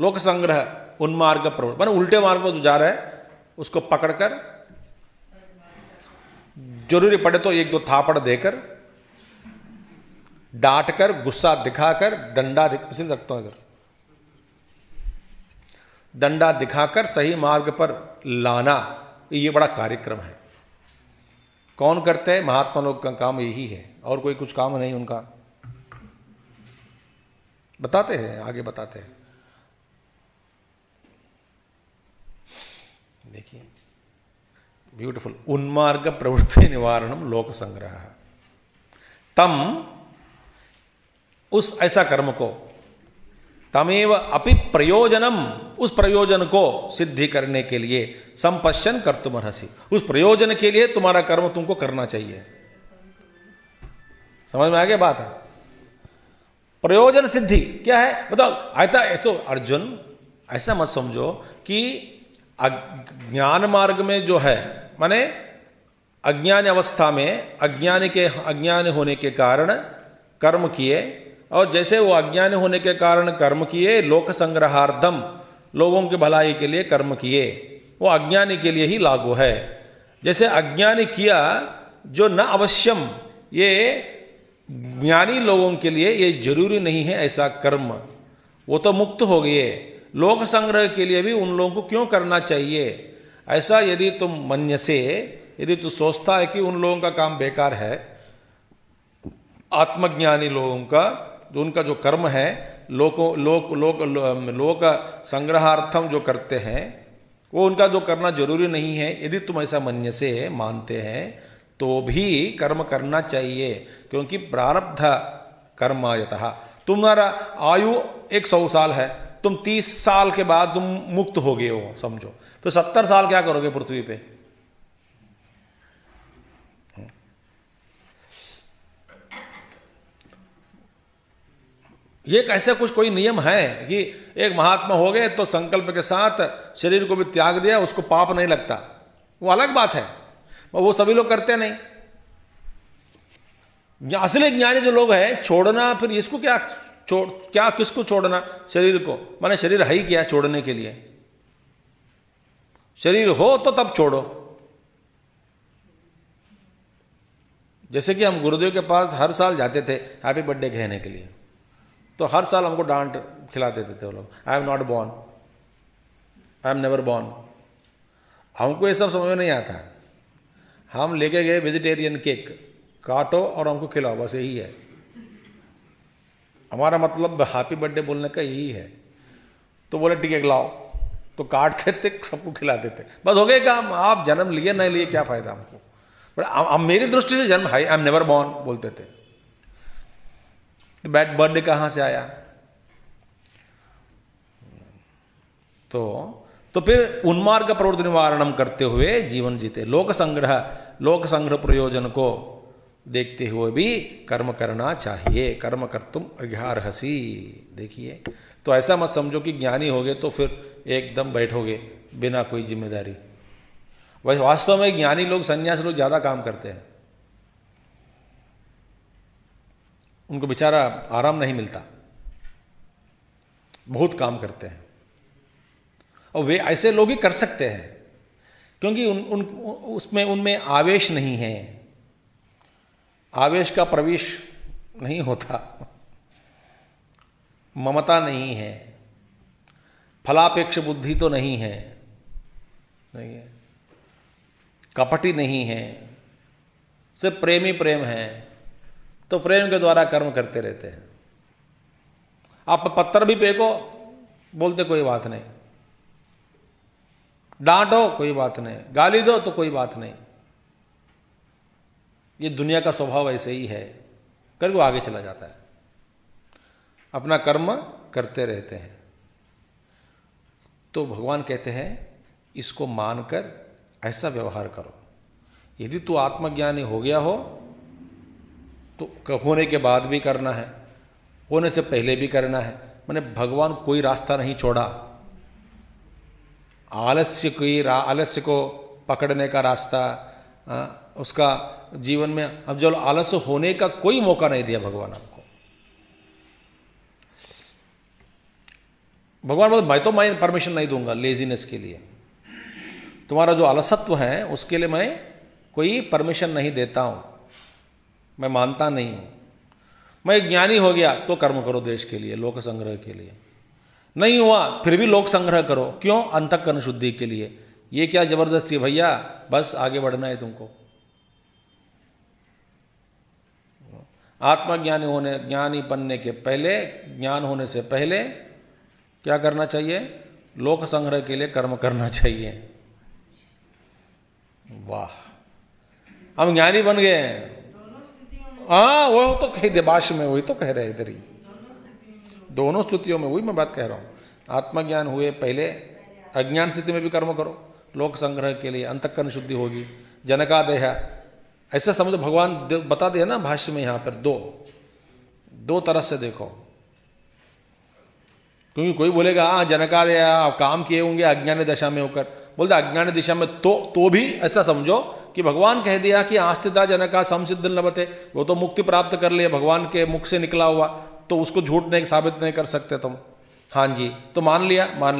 लोक संग्रह उन्मार्ग प्रवृत्ति माने उल्टे मार्ग पर जो जा रहा है उसको पकड़कर, जरूरी पड़े तो एक दो थापड़ देकर, डांटकर, गुस्सा दिखाकर, डंडा रखता हूं इधर, डंडा दिखाकर सही मार्ग पर लाना, ये बड़ा कार्यक्रम है। कौन करते हैं? महात्मा लोग का काम यही है, और कोई कुछ काम नहीं उनका। बताते हैं, आगे बताते हैं, देखिए। ब्यूटिफुल। उन्मार्ग प्रवृत्ति निवारणम लोक संग्रह। तम उस ऐसा कर्म को, तमेव अपि प्रयोजनम, उस प्रयोजन को सिद्धि करने के लिए, संपश्यन कर्तुमर्हसि, उस प्रयोजन के लिए तुम्हारा कर्म तुमको करना चाहिए। समझ में आ गया बात? प्रयोजन सिद्धि क्या है बताओ? आयता तो अर्जुन ऐसा मत समझो कि ज्ञान मार्ग में जो है, माने अज्ञान अवस्था में अज्ञान होने के कारण कर्म किए, और जैसे वो अज्ञान होने के कारण कर्म किए लोक संग्रहार्थम, लोगों की भलाई के लिए कर्म किए, वो अज्ञानी के लिए ही लागू है। जैसे अज्ञानी किया जो न अवश्यम, ये ज्ञानी लोगों के लिए ये जरूरी नहीं है ऐसा कर्म, वो तो मुक्त हो गए। लोक संग्रह के लिए भी उन लोगों को क्यों करना चाहिए? ऐसा यदि तुम मन्य से, यदि तू सोचता है कि उन लोगों का काम बेकार है, आत्मज्ञानी लोगों का, जो उनका जो कर्म है लोक संग्रहार्थम जो करते हैं वो उनका जो करना जरूरी नहीं है, यदि तुम ऐसा मन से मानते हैं तो भी कर्म करना चाहिए, क्योंकि प्रारब्ध कर्मायतः। तुम्हारा आयु 100 साल है, तुम 30 साल के बाद तुम मुक्त हो गए हो समझो, तो 70 साल क्या करोगे पृथ्वी पे? ये कैसे कुछ कोई नियम है कि एक महात्मा हो गए तो संकल्प के साथ शरीर को भी त्याग दिया, उसको पाप नहीं लगता, वो अलग बात है, वो सभी लोग करते नहीं। असली ज्ञानी जो लोग हैं छोड़ना, फिर इसको क्या क्या किसको छोड़ना? शरीर को, माने शरीर है ही क्या छोड़ने के लिए? शरीर हो तो तब छोड़ो। जैसे कि हम गुरुदेव के पास हर साल जाते थे हैप्पी बर्थडे कहने के लिए, तो हर साल हमको डांट खिला देते थे वो लोग, I am not born, I am never born. हमको ये सब समझ में नहीं आता, हम लेके गए वेजिटेरियन केक, काटो और हमको खिलाओ, बस यही है हमारा मतलब हैप्पी बर्थडे बोलने का, यही है। तो बोले ठीक है लाओ, तो काटते थे सबको खिलाते थे, बस हो गए काम। आप जन्म लिए नहीं लिए क्या फायदा हमको, बट मेरी दृष्टि से जन्म है, आई एम नेवर बॉर्न बोलते थे, तो बैड बर्थडे कहाँ से आया? तो फिर उन्मार्ग प्रवृत्ति निवारणम करते हुए जीवन जीते, लोक संग्रह प्रयोजन को देखते हुए भी कर्म करना चाहिए। कर्म कर्तुम अर्घारहसी। देखिए, तो ऐसा मत समझो कि ज्ञानी हो गए तो फिर एकदम बैठोगे बिना कोई जिम्मेदारी। वैसे वास्तव में ज्ञानी लोग, सन्यासी लोग ज़्यादा काम करते हैं, उनको बेचारा आराम नहीं मिलता, बहुत काम करते हैं। और वे ऐसे लोग ही कर सकते हैं क्योंकि उनमें आवेश नहीं है, आवेश का प्रवेश नहीं होता, ममता नहीं है, फलापेक्ष बुद्धि तो नहीं है, नहीं है, कपटी नहीं है, सिर्फ प्रेमी प्रेम है, तो प्रेम के द्वारा कर्म करते रहते हैं। आप पत्थर भी फेंको, बोलते कोई बात नहीं, डांटो कोई बात नहीं, गाली दो तो कोई बात नहीं। ये दुनिया का स्वभाव ऐसे ही है, करके आगे चला जाता है, अपना कर्म करते रहते हैं। तो भगवान कहते हैं इसको मानकर ऐसा व्यवहार करो। यदि तू आत्मज्ञानी हो गया हो तो होने के बाद भी करना है, होने से पहले भी करना है, माने भगवान कोई रास्ता नहीं छोड़ा। आलस्य को पकड़ने का रास्ता, उसका जीवन में अब जो आलस्य होने का कोई मौका नहीं दिया भगवान आपको। भगवान बोले मैं तो परमिशन नहीं दूंगा लेजीनेस के लिए, तुम्हारा जो आलसत्व है उसके लिए मैं कोई परमिशन नहीं देता हूं, मैं मानता नहीं हूं। मैं ज्ञानी हो गया तो कर्म करो देश के लिए, लोक संग्रह के लिए, नहीं हुआ फिर भी लोक संग्रह करो। क्यों? अंतःकरण शुद्धि के लिए। ये क्या जबरदस्ती है भैया, बस आगे बढ़ना है तुमको। आत्मज्ञानी होने, ज्ञानी बनने के पहले, ज्ञान होने से पहले क्या करना चाहिए? लोक संग्रह के लिए कर्म करना चाहिए। वाह, हम ज्ञानी बन गए हैं। हाँ, वो तो कही देबाश में वही तो कह रहे इधर ही, दोनों स्थितियों में वही मैं बात कह रहा हूँ। आत्मज्ञान हुए पहले अज्ञान स्थिति में भी कर्म करो लोक संग्रह के लिए, अंतःकरण शुद्धि होगी, जनका देह। ऐसा समझो भगवान बता दिया ना भाष्य में। यहाँ पर दो तरह से देखो, क्योंकि कोई बोलेगा हाँ जनका देह आप काम किए होंगे अज्ञान दशा में होकर, बोलते अज्ञान दिशा में तो भी ऐसा समझो कि भगवान कह दिया कि आस्तिदा जनका समसिद्ध लभते, वो तो मुक्ति प्राप्त कर लिया भगवान के मुख से निकला हुआ, तो उसको झूठ नहीं साबित नहीं कर सकते तुम। हाँ जी, तो मान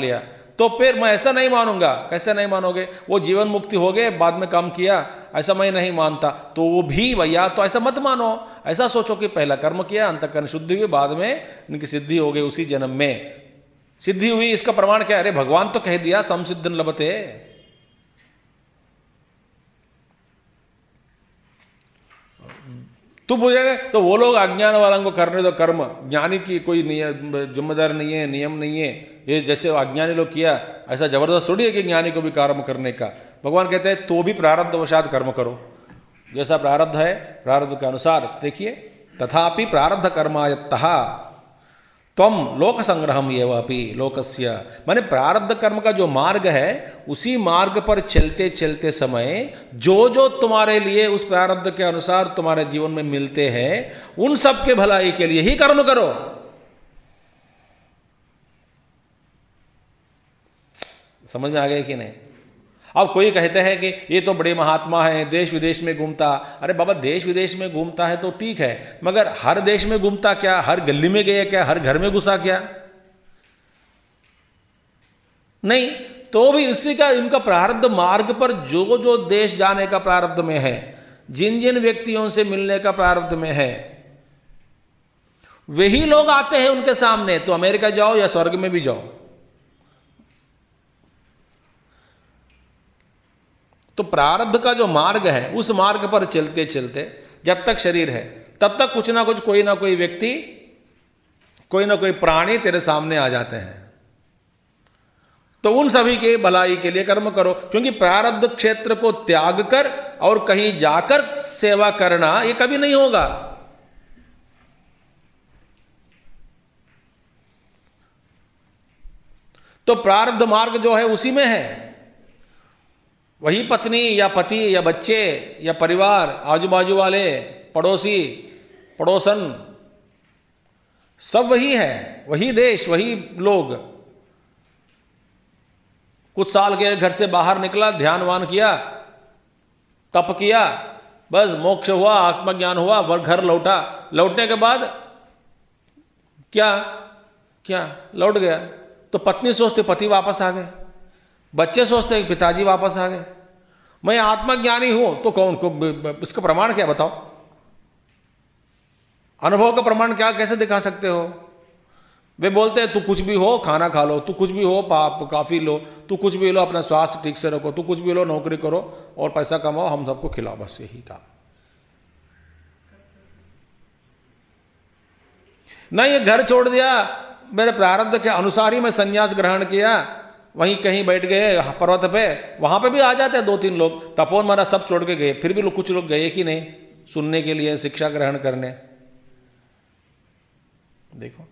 लिया तो फिर मैं ऐसा नहीं मानूंगा। कैसे नहीं मानोगे? वो जीवन मुक्ति हो गए बाद में काम किया, ऐसा मैं नहीं मानता। तो वो भी भैया तो ऐसा मत मानो, ऐसा सोचो कि पहला कर्म किया, अंतःकरण शुद्धि हुई, बाद में इनकी सिद्धि हो गई, उसी जन्म में सिद्धि हुई। इसका प्रमाण क्या? अरे भगवान तो कह दिया समसिद्धन लभते, तो पूछेगा तो वो लोग अज्ञान वालों को करने दो कर्म, ज्ञानी की कोई जिम्मेदारी नहीं है, नियम नहीं है। ये जैसे अज्ञानी लोग किया ऐसा जबरदस्त थोड़ी है कि ज्ञानी को भी कर्म करने का। भगवान कहते हैं तो भी प्रारब्धवशात कर्म करो, जैसा प्रारब्ध है प्रारब्ध के अनुसार। देखिए तथापि प्रारब्ध कर्मायत्तः त्वं लोक संग्रहम एव अपि लोकस्य, माने प्रारब्ध कर्म का जो मार्ग है उसी मार्ग पर चलते चलते समय जो जो तुम्हारे लिए उस प्रारब्ध के अनुसार तुम्हारे जीवन में मिलते हैं उन सब के भलाई के लिए ही कर्म करो। समझ में आ गया कि नहीं? अब कोई कहते हैं कि ये तो बड़े महात्मा हैं, देश विदेश में घूमता। अरे बाबा देश विदेश में घूमता है तो ठीक है, मगर हर देश में घूमता क्या? हर गली में गया क्या? हर घर में घुसा क्या? नहीं। तो भी इसी का इनका प्रारब्ध मार्ग पर जो जो देश जाने का प्रारब्ध में है, जिन जिन व्यक्तियों से मिलने का प्रारब्ध में है, वही लोग आते हैं उनके सामने। तो अमेरिका जाओ या स्वर्ग में भी जाओ, तो प्रारब्ध का जो मार्ग है उस मार्ग पर चलते चलते जब तक शरीर है तब तक कुछ ना कुछ, कोई ना कोई व्यक्ति, कोई ना कोई प्राणी तेरे सामने आ जाते हैं। तो उन सभी के भलाई के लिए कर्म करो, क्योंकि प्रारब्ध क्षेत्र को त्याग कर और कहीं जाकर सेवा करना ये कभी नहीं होगा। तो प्रारब्ध मार्ग जो है उसी में है, वही पत्नी या पति या बच्चे या परिवार, आजू बाजू वाले, पड़ोसी, पड़ोसन, सब वही है, वही देश, वही लोग। कुछ साल के घर से बाहर निकला, ध्यानवान किया, तप किया, बस मोक्ष हुआ, आत्मज्ञान हुआ, वह घर लौटा। लौटने के बाद क्या क्या लौट गया तो पत्नी सोचते पति वापस आ गए, बच्चे सोचते हैं पिताजी वापस आ गए, मैं आत्मज्ञानी हूं। तो कौन को इसका प्रमाण क्या बताओ? अनुभव का प्रमाण क्या कैसे दिखा सकते हो? वे बोलते हैं तू कुछ भी हो खाना खा लो, तू कुछ भी हो काफी लो, तू कुछ भी लो अपना स्वास्थ्य ठीक से रखो, तू कुछ भी लो नौकरी करो और पैसा कमाओ, हम सबको खिलाओ, बस यही काम। नहीं, ये घर छोड़ दिया, मेरे प्रारब्ध के अनुसार ही मैं संन्यास ग्रहण किया, वहीं कहीं बैठ गए पर्वत पे, वहां पे भी आ जाते हैं दो तीन लोग। तपोवन महाराज सब छोड़ के गए, फिर भी कुछ लोग गए कि नहीं सुनने के लिए, शिक्षा ग्रहण करने। देखो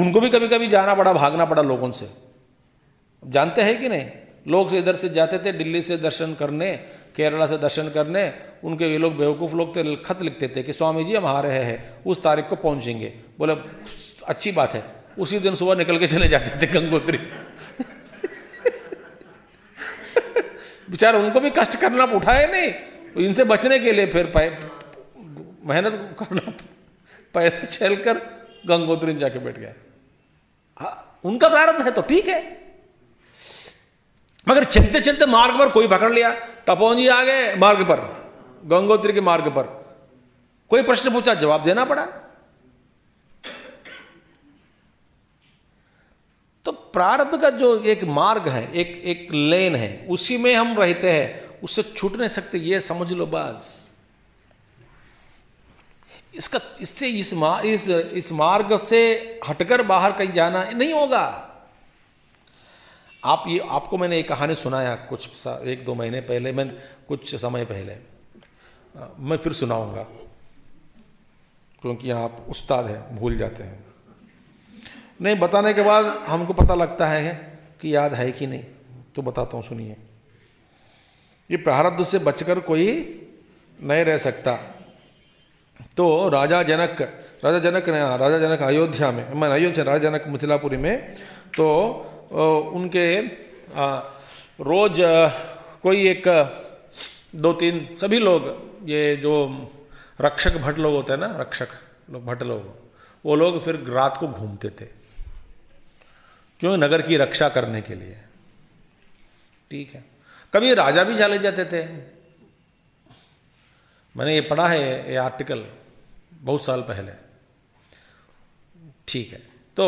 उनको भी कभी कभी जाना पड़ा, भागना पड़ा लोगों से, जानते हैं कि नहीं? लोग से इधर से जाते थे, दिल्ली से दर्शन करने, केरला से दर्शन करने, उनके ये लोग बेवकूफ़ लोग थे, खत लिखते थे कि स्वामी जी हम आ रहे हैं, उस तारीख को पहुँचेंगे। बोले अच्छी बात है, उसी दिन सुबह निकल के चले जाते थे गंगोत्री। बेचारे उनको भी कष्ट करना उठाए नहीं, इनसे बचने के लिए फिर मेहनत करना, पैदल चल कर गंगोत्री में जाके बैठ गया। हाँ, उनका प्रारब्ध है तो ठीक है, मगर चलते चलते मार्ग पर कोई पकड़ लिया, तपोवन जी आ गए मार्ग पर, गंगोत्री के मार्ग पर, कोई प्रश्न पूछा जवाब देना पड़ा। तो प्रारब्ध का जो एक मार्ग है, एक लेन है, उसी में हम रहते हैं, उससे छूट नहीं सकते, ये समझ लो। बस इसका इससे इस मार्ग से हटकर बाहर कहीं जाना नहीं होगा। आपको मैंने एक कहानी सुनाया कुछ 1-2 महीने पहले, मैं फिर सुनाऊंगा क्योंकि आप उस्ताद हैं, भूल जाते हैं। नहीं बताने के बाद हमको पता लगता है कि याद है कि नहीं, तो बताता हूँ, सुनिए। ये प्रारब्ध से बचकर कोई नहीं रह सकता। तो राजा जनक अयोध्या में, राजा जनक मिथिलापुरी में, तो उनके रोज कोई 1-2-3 सभी लोग, ये जो रक्षक भट्ट लोग होते हैं ना, वो लोग फिर रात को घूमते थे, क्यों? नगर की रक्षा करने के लिए, ठीक है। कभी राजा भी चले जाते थे। मैंने ये पढ़ा है, ये आर्टिकल बहुत साल पहले, ठीक है। तो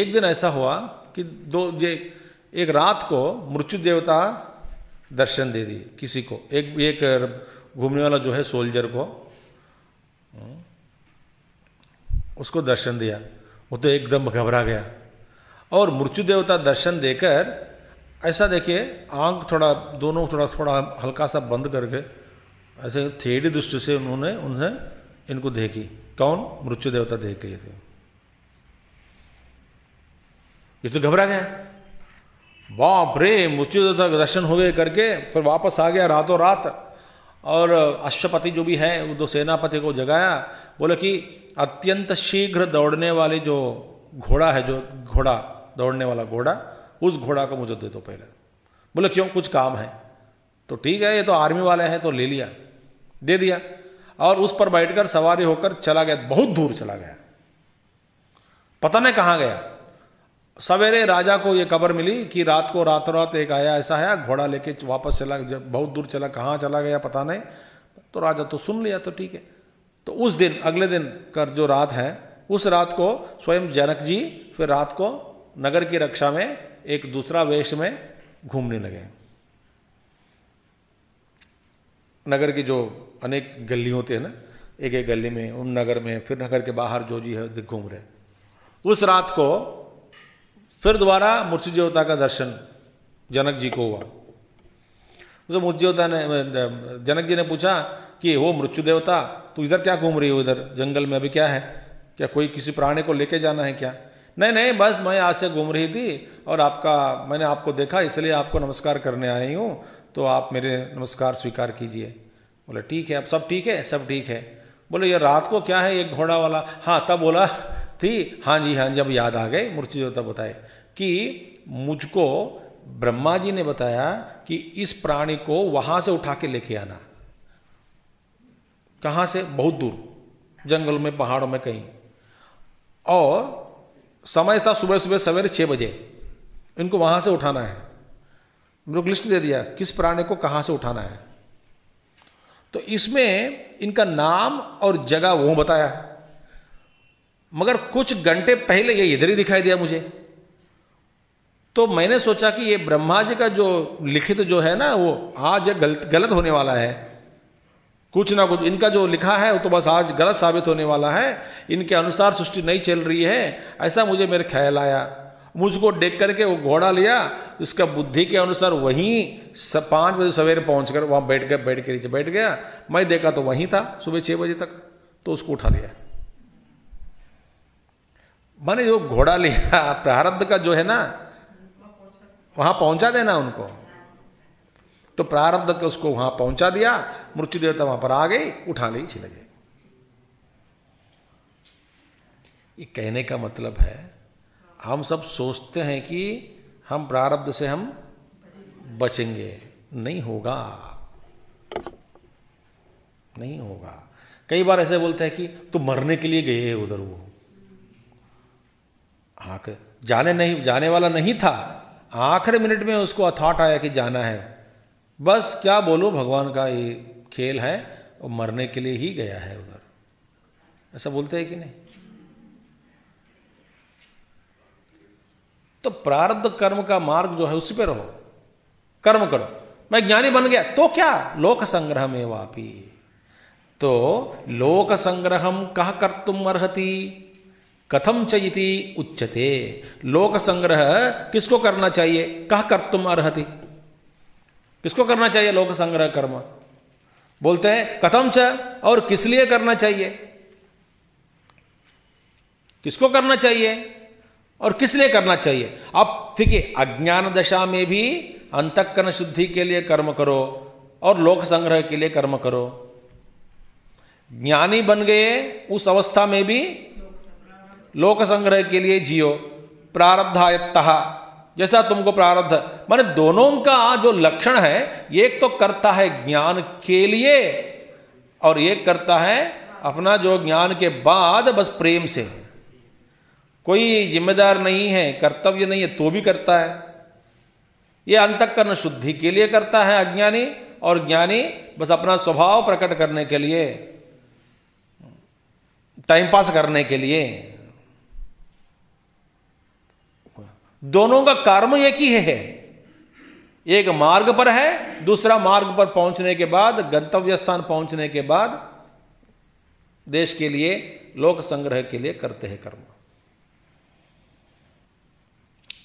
एक दिन ऐसा हुआ कि एक रात को मृत्यु देवता दर्शन दे दिए किसी को, एक घूमने वाला जो है सोल्जर को, उसको दर्शन दिया। वो तो एकदम घबरा गया। और मृत्यु देवता दर्शन देकर ऐसा देखिए आंख थोड़ा दोनों थोड़ा थोड़ा हल्का सा बंद करके ऐसे थेड़ी दृष्टि से उन्होंने उन्हें इनको देखी। कौन? मृत्यु देवता देख रहे थे। ये तो घबरा गया, बाप रे मृत्यु देवता दर्शन हो गए करके। फिर वापस आ गया रातों रात और अश्वपति जो भी है वो दो सेनापति को जगाया। बोले कि अत्यंत शीघ्र दौड़ने वाले जो घोड़ा है, जो घोड़ा दौड़ने वाला घोड़ा, उस घोड़ा को मुझे दे दो पहले। बोले क्यों, कुछ काम है? तो ठीक है, ये तो आर्मी वाले हैं तो ले लिया, दे दिया। और उस पर बैठकर सवारी होकर चला गया, बहुत दूर चला गया, पता नहीं कहाँ गया। सवेरे राजा को ये खबर मिली कि रात को रातों रात एक आया, ऐसा है घोड़ा लेके वापस चला, जब बहुत दूर चला, कहाँ चला गया पता नहीं। तो राजा तो सुन लिया, तो ठीक है। तो उस दिन, अगले दिन कर जो रात है, उस रात को स्वयं जनक जी फिर रात को नगर की रक्षा में एक दूसरा वेश में घूमने लगे। नगर की जो अनेक गली होती है ना, एक एक गली में, उन नगर में, फिर नगर के बाहर जो जी है घूम रहे। उस रात को फिर दोबारा मृत्यु देवता का दर्शन जनक जी को हुआ। तो जनक जी ने पूछा कि वो मृत्यु देवता, तू इधर क्या घूम रही हो? इधर जंगल में अभी क्या है? क्या कोई किसी प्राणी को लेके जाना है क्या? नहीं नहीं, बस मैं आज से घूम रही थी और आपका मैंने आपको देखा, इसलिए आपको नमस्कार करने आई हूँ, तो आप मेरे नमस्कार स्वीकार कीजिए। बोले ठीक है, अब सब ठीक है? सब ठीक है। बोले ये रात को क्या है, एक घोड़ा वाला? हाँ, तब बोला थी, हाँ जी हाँ जी, अब याद आ गए। मृत्यु देवता बताए कि मुझको ब्रह्मा जी ने बताया कि इस प्राणी को वहां से उठा के लेके आना। कहाँ से? बहुत दूर जंगल में, पहाड़ों में कहीं। और समय था सुबह सुबह सवेरे 6 बजे, इनको वहां से उठाना है। मुझे लिस्ट दे दिया किस प्राणी को कहाँ से उठाना है। तो इसमें इनका नाम और जगह वो बताया, मगर कुछ घंटे पहले ये इधर ही दिखाई दिया मुझे। तो मैंने सोचा कि ये ब्रह्मा जी का जो लिखित जो है ना, वो आज गलत होने वाला है, कुछ ना कुछ इनका जो लिखा है वो तो बस आज गलत साबित होने वाला है, इनके अनुसार सृष्टि नहीं चल रही है, ऐसा मुझे मेरे ख्याल आया। मुझको देख करके वो घोड़ा लिया, इसका बुद्धि के अनुसार वहीं 5 बजे सवेरे पहुँच कर वहाँ बैठ गया। मैं देखा तो वहीं था सुबह 6 बजे तक, तो उसको उठा लिया। मैंने जो घोड़ा लिया, प्रारब्ध का जो है ना, वहां पहुंचा देना उनको। तो प्रारब्ध का उसको वहां पहुंचा दिया, मृत्यु देवता वहां पर आ गई, उठा ली, चले गए। ये कहने का मतलब है, हम सब सोचते हैं कि हम प्रारब्ध से हम बचेंगे, नहीं होगा, नहीं होगा। कई बार ऐसे बोलते हैं कि तुम मरने के लिए गए उधर, वो आखिर जाने वाला नहीं था, आखिरी मिनट में उसको अथॉट आया कि जाना है। बस क्या बोलो, भगवान का ये खेल है, और मरने के लिए ही गया है उधर, ऐसा बोलते हैं कि नहीं। तो प्रारब्ध कर्म का मार्ग जो है उसी पे रहो, कर्म करो। मैं ज्ञानी बन गया तो क्या, लोक संग्रह में वापी, तो लोक संग्रहम कह कर्तुम अर्हति कथम चयति उच्चते। लोक संग्रह किसको करना चाहिए? कह कर्तुम अर्हति, किसको करना चाहिए लोक संग्रह कर्म? बोलते हैं कथम च, और किस लिए करना चाहिए, किसको करना चाहिए और किस लिए करना चाहिए। अब ठीक है, अज्ञान दशा में भी अंतःकरण शुद्धि के लिए कर्म करो और लोक संग्रह के लिए कर्म करो। ज्ञानी बन गए उस अवस्था में भी लोक संग्रह के लिए जियो, प्रारब्धायत्तः, जैसा तुमको प्रारब्ध। माने दोनों का जो लक्षण है, एक तो करता है ज्ञान के लिए और एक करता है अपना जो ज्ञान के बाद बस प्रेम से, कोई जिम्मेदार नहीं है, कर्तव्य नहीं है तो भी करता है। ये अंतःकरण शुद्धि के लिए करता है अज्ञानी, और ज्ञानी बस अपना स्वभाव प्रकट करने के लिए, टाइम पास करने के लिए। दोनों का कर्म एक ही है, एक मार्ग पर है, दूसरा मार्ग पर पहुंचने के बाद, गंतव्य स्थान पहुंचने के बाद देश के लिए, लोक संग्रह के लिए करते हैं कर्म।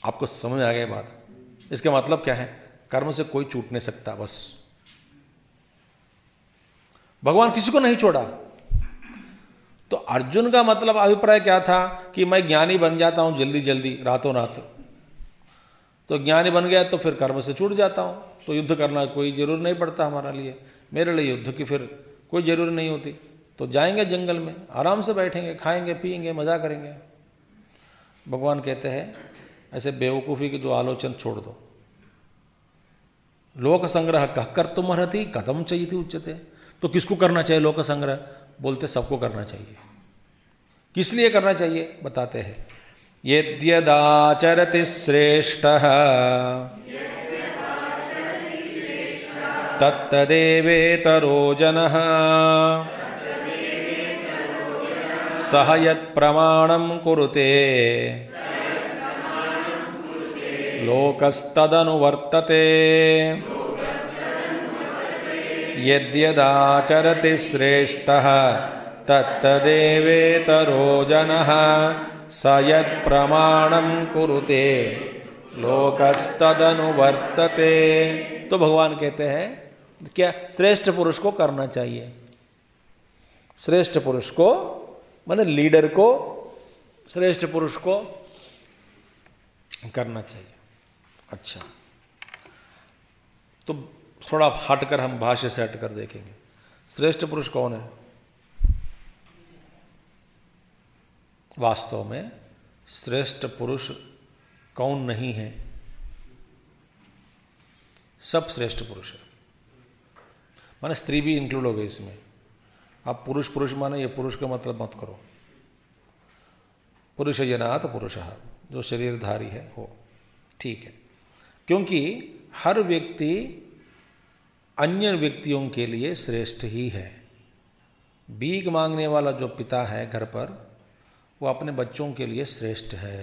आपको समझ आ गई बात? इसका मतलब क्या है? कर्म से कोई छूट नहीं सकता। बस भगवान किसी को नहीं छोड़ा। तो अर्जुन का मतलब अभिप्राय क्या था कि मैं ज्ञानी बन जाता हूं जल्दी जल्दी, रातों रात। तो ज्ञानी बन गया तो फिर कर्म से छूट जाता हूं, तो युद्ध करना कोई जरूर नहीं पड़ता हमारे लिए, मेरे लिए युद्ध की फिर कोई जरूर नहीं होती। तो जाएंगे जंगल में, आराम से बैठेंगे, खाएंगे पिएंगे, मजा करेंगे। भगवान कहते हैं ऐसे बेवकूफ़ी की जो आलोचना छोड़ दो। लोक संग्रह कहकर तुम रहती कदम चाहिए थी उच्चते। तो किसको करना चाहिए लोक संग्रह? बोलते सबको करना चाहिए। किस लिए करना चाहिए? बताते हैं, यद्यदाचरति श्रेष्ठः तत्तदेवेतरो जनः सह यत् प्रमाणं कुरुते लोकस्तदनुवर्तते। यद्यदाचरति श्रेष्ठः तत्तदेवेतरो जनः स यत् प्रमाणं कुरुते लोकस्तदनुवर्तते। तो भगवान कहते हैं क्या? श्रेष्ठ पुरुष को करना चाहिए। श्रेष्ठ पुरुष को माने लीडर को, श्रेष्ठ पुरुष को करना चाहिए। अच्छा, तो थोड़ा हटकर हम भाष्य से हटकर देखेंगे श्रेष्ठ पुरुष कौन है। वास्तव में श्रेष्ठ पुरुष कौन नहीं है, सब श्रेष्ठ पुरुष है। माने स्त्री भी इंक्लूड हो गई इसमें। आप पुरुष पुरुष माने ये पुरुष का मतलब मत करो। पुरुष जनात पुरुष जो शरीरधारी है हो, ठीक है, क्योंकि हर व्यक्ति अन्य व्यक्तियों के लिए श्रेष्ठ ही है। भीख मांगने वाला जो पिता है घर पर, वो अपने बच्चों के लिए श्रेष्ठ है।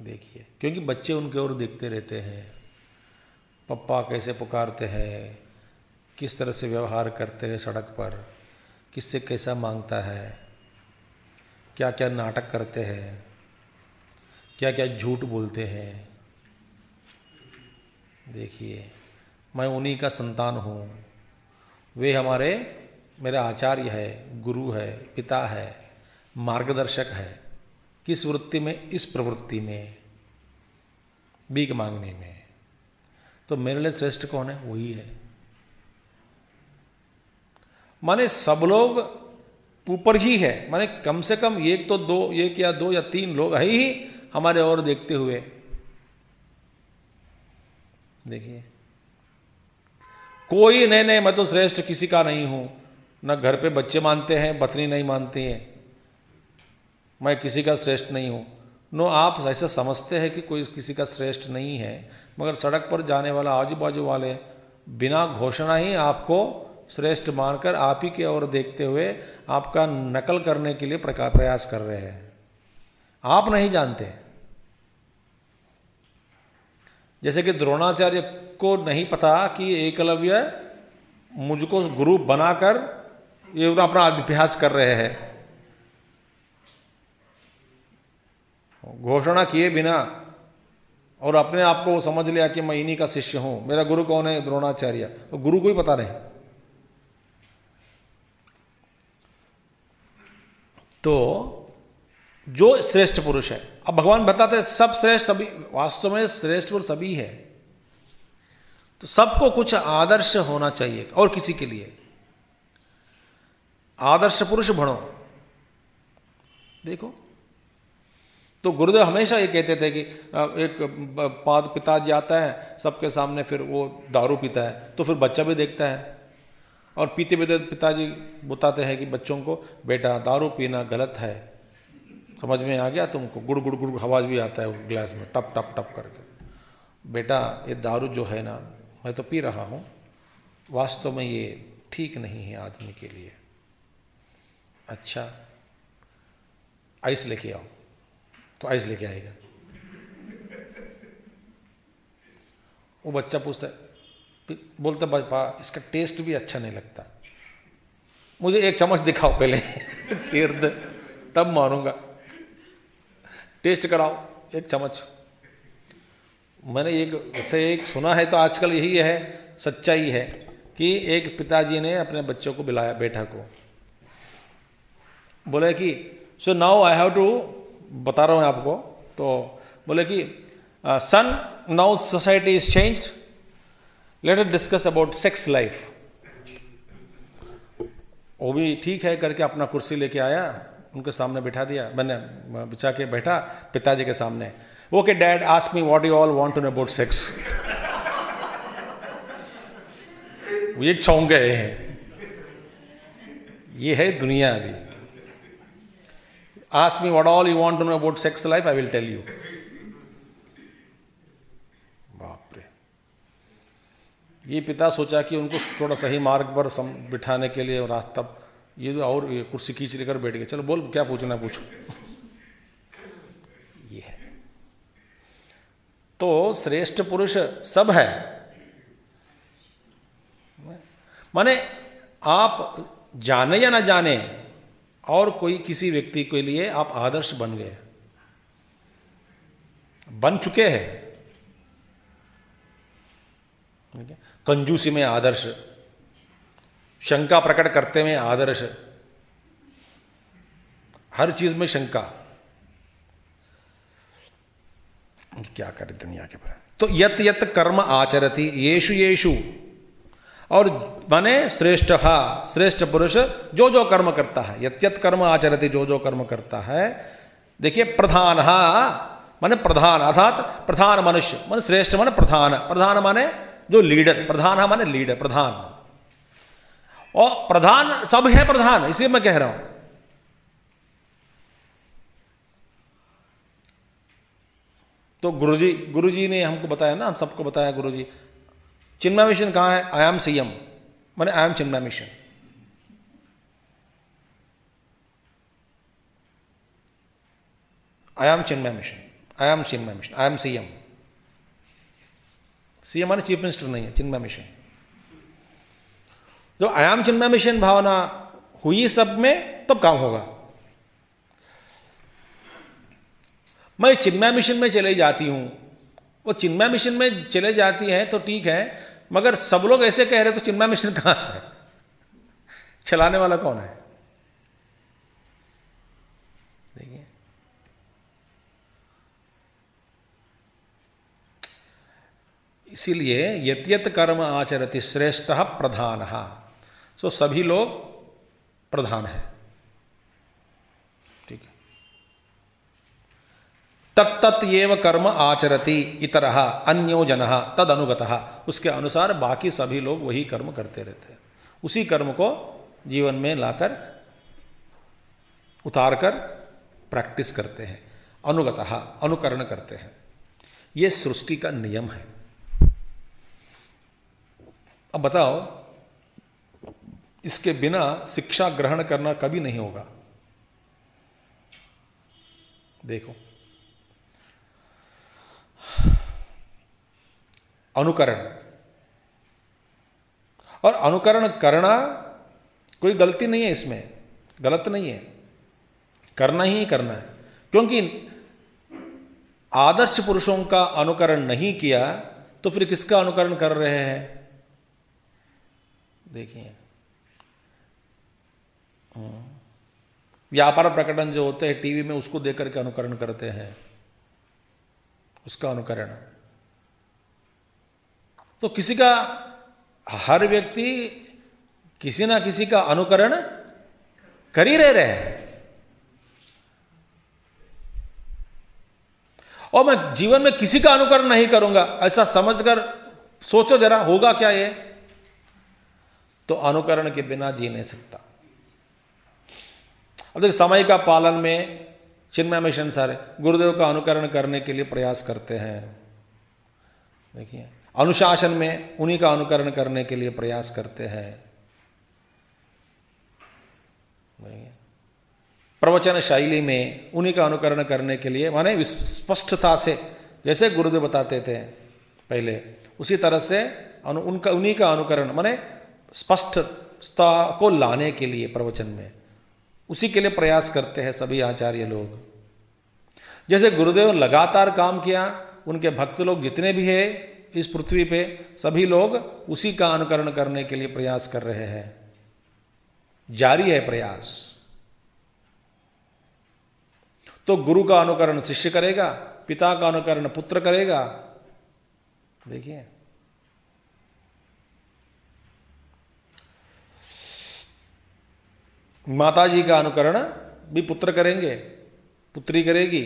देखिए, क्योंकि बच्चे उनके ओर देखते रहते हैं, पप्पा कैसे पुकारते हैं, किस तरह से व्यवहार करते हैं सड़क पर, किससे कैसा मांगता है, क्या क्या नाटक करते हैं, क्या क्या झूठ बोलते हैं। देखिए, मैं उन्हीं का संतान हूँ। वे हमारे मेरे आचार्य है, गुरु है, पिता है, मार्गदर्शक है। किस वृत्ति में? इस प्रवृत्ति में, भीख मांगने में। तो मेरे लिए श्रेष्ठ कौन है? वही है। माने सब लोग ऊपर ही है, माने कम से कम एक तो दो, एक या दो या तीन लोग है ही हमारे ओर देखते हुए। देखिए, कोई नहीं मैं तो श्रेष्ठ किसी का नहीं हूं। ना घर पे बच्चे मानते हैं, पत्नी नहीं मानती है मैं किसी का श्रेष्ठ नहीं हूं। नो, आप ऐसा समझते हैं कि कोई किसी का श्रेष्ठ नहीं है, मगर सड़क पर जाने वाला आजू बाजू वाले बिना घोषणा ही आपको श्रेष्ठ मानकर आप ही के ओर देखते हुए आपका नकल करने के लिए प्रयास कर रहे हैं। आप नहीं जानते। जैसे कि द्रोणाचार्य को नहीं पता कि एकलव्य मुझको गुरु बनाकर ये अपना अभ्यास कर रहे हैं। घोषणा किए बिना और अपने आप को समझ लिया कि मैं इन्हीं का शिष्य हूं। मेरा गुरु कौन है? द्रोणाचार्य। तो गुरु को ही पता नहीं। तो जो श्रेष्ठ पुरुष है, अब भगवान बताते हैं सब श्रेष्ठ, सभी वास्तव में श्रेष्ठ पुरुष सभी है। तो सबको कुछ आदर्श होना चाहिए और किसी के लिए आदर्श पुरुष बनो। देखो, तो गुरुदेव हमेशा ये कहते थे कि एक पाद पिता जाता है सबके सामने, फिर वो दारू पीता है, तो फिर बच्चा भी देखता है। और पीते पीते पिताजी बताते हैं कि बच्चों को, बेटा दारू पीना गलत है। समझ में आ गया तुमको? गुड़ गुड़ गुड़ आवाज भी आता है उस गिलास में, टप टप टप करके। बेटा ये दारू जो है ना, मैं तो पी रहा हूँ, वास्तव में ये ठीक नहीं है आदमी के लिए। अच्छा, आइस लेके आओ, तो आइस लेके आएगा। वो बच्चा पूछता है, बोलता इसका टेस्ट भी अच्छा नहीं लगता। मुझे एक चम्मच दिखाओ पहले तीर्थ, तब मानूंगा। टेस्ट कराओ एक चम्मच। मैंने एक सुना है, तो आजकल यही है, सच्चाई है कि एक पिताजी ने अपने बच्चों को बुलाया, बेटा को, बोले कि so now I have to, बता रहा हूँ आपको, तो बोले कि son, now society is changed, let us discuss about sex life. वो भी ठीक है करके अपना कुर्सी लेके आया, उनके सामने बिठा दिया, मैंने बिछा के बैठा पिताजी के सामने। Okay dad, ask me what you all want to know about sex. ये चौंक गए हैं, ये है दुनिया। अभी ask me what all you want to know about sex life, I will tell you. ये पिता सोचा कि उनको थोड़ा सही मार्ग पर बिठाने के लिए रास्ता, ये जो और कुर्सी खींच लेकर बैठ गए, चलो बोल क्या पूछना है पूछो। ये है तो श्रेष्ठ पुरुष सब है। माने आप जाने या ना जाने, और कोई किसी व्यक्ति के लिए आप आदर्श बन गए, बन चुके हैं। कंजूसी में आदर्श, शंका प्रकट करते में आदर्श, हर चीज में शंका। क्या करे दुनिया के बारे। तो यत यत कर्म आचरति येषु येषु, और माने श्रेष्ठ हा, श्रेष्ठ पुरुष जो जो कर्म करता है, यत यत कर्म आचरति, जो जो कर्म करता है। देखिए प्रधान हा माने प्रधान, अर्थात प्रधान मनुष्य, माने श्रेष्ठ माने प्रधान, प्रधान माने जो लीडर, प्रधान माने लीडर, प्रधान। और प्रधान सब है प्रधान, इसलिए मैं कह रहा हूं। तो गुरुजी ने हमको बताया ना, हम सबको बताया गुरुजी। चिन्मय मिशन कहां है? आई एम सीएम, माने I am Chinmaya mission. I am Chinmaya mission, I am Chinmaya mission, I am CM. CM माने चीफ मिनिस्टर नहीं है, चिन्मय मिशन। जब आई एम चिन्मय मिशन भावना हुई सब में, तब काम होगा। मैं चिन्मय मिशन में चले जाती हूं, वो चिन्मय मिशन में चले जाती है तो ठीक है, मगर सब लोग ऐसे कह रहे तो चिन्मय मिशन कहां है? चलाने वाला कौन है? इसीलिए यत यत कर्म आचरति श्रेष्ठ प्रधान। सो सभी लोग प्रधान है, ठीक है। तत्तत एव कर्म आचरति इतरः अन्यो जनः तदनुगतः, उसके अनुसार बाकी सभी लोग वही कर्म करते रहते हैं। उसी कर्म को जीवन में लाकर उतारकर प्रैक्टिस करते हैं, अनुगतः अनुकरण करते हैं। ये सृष्टि का नियम है। अब बताओ, इसके बिना शिक्षा ग्रहण करना कभी नहीं होगा। देखो, अनुकरण, और अनुकरण करना कोई गलती नहीं है, इसमें गलत नहीं है, करना ही करना है। क्योंकि आदर्श पुरुषों का अनुकरण नहीं किया तो फिर किसका अनुकरण कर रहे हैं? देखिए, व्यापार प्रकटन जो होते हैं टीवी में, उसको देख करके अनुकरण करते हैं, उसका अनुकरण। तो किसी का, हर व्यक्ति किसी ना किसी का अनुकरण कर ही रहे हैं। और मैं जीवन में किसी का अनुकरण नहीं करूंगा ऐसा समझकर सोचो जरा, होगा क्या? ये तो अनुकरण के बिना जी नहीं सकता। अब देखिए, समय का पालन में चिन्मय मिशन सारे गुरुदेव का अनुकरण करने के लिए प्रयास करते हैं। देखिए, अनुशासन में उन्हीं का अनुकरण करने के लिए प्रयास करते हैं। प्रवचन शैली में उन्हीं का अनुकरण करने के लिए, माने स्पष्टता से जैसे गुरुदेव बताते थे पहले, उसी तरह से उनका उन्हीं का अनुकरण, माने स्पष्ट ता को लाने के लिए प्रवचन में, उसी के लिए प्रयास करते हैं सभी आचार्य लोग। जैसे गुरुदेव लगातार काम किया, उनके भक्त लोग जितने भी हैं इस पृथ्वी पे, सभी लोग उसी का अनुकरण करने के लिए प्रयास कर रहे हैं, जारी है प्रयास। तो गुरु का अनुकरण शिष्य करेगा, पिता का अनुकरण पुत्र करेगा। देखिए माताजी का अनुकरण भी पुत्र करेंगे, पुत्री करेगी।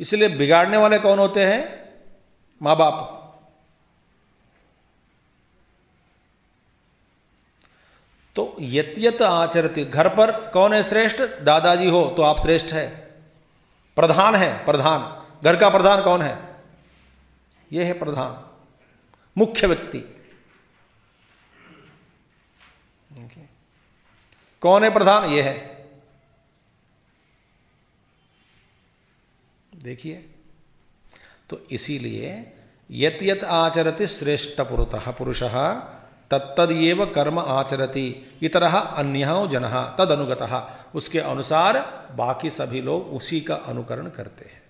इसलिए बिगाड़ने वाले कौन होते हैं? माँ बाप। तो यत यत आचरति, घर पर कौन है श्रेष्ठ? दादाजी हो तो आप श्रेष्ठ है, प्रधान है। प्रधान, घर का प्रधान कौन है? यह है प्रधान, मुख्य व्यक्ति। कौन है प्रधान? यह है। देखिए, तो इसीलिए यत यत आचरति श्रेष्ठ पुरुषः तत्तदेव कर्म आचरति इतरः अन्यः जनः तदनुगतः। उसके अनुसार बाकी सभी लोग उसी का अनुकरण करते हैं।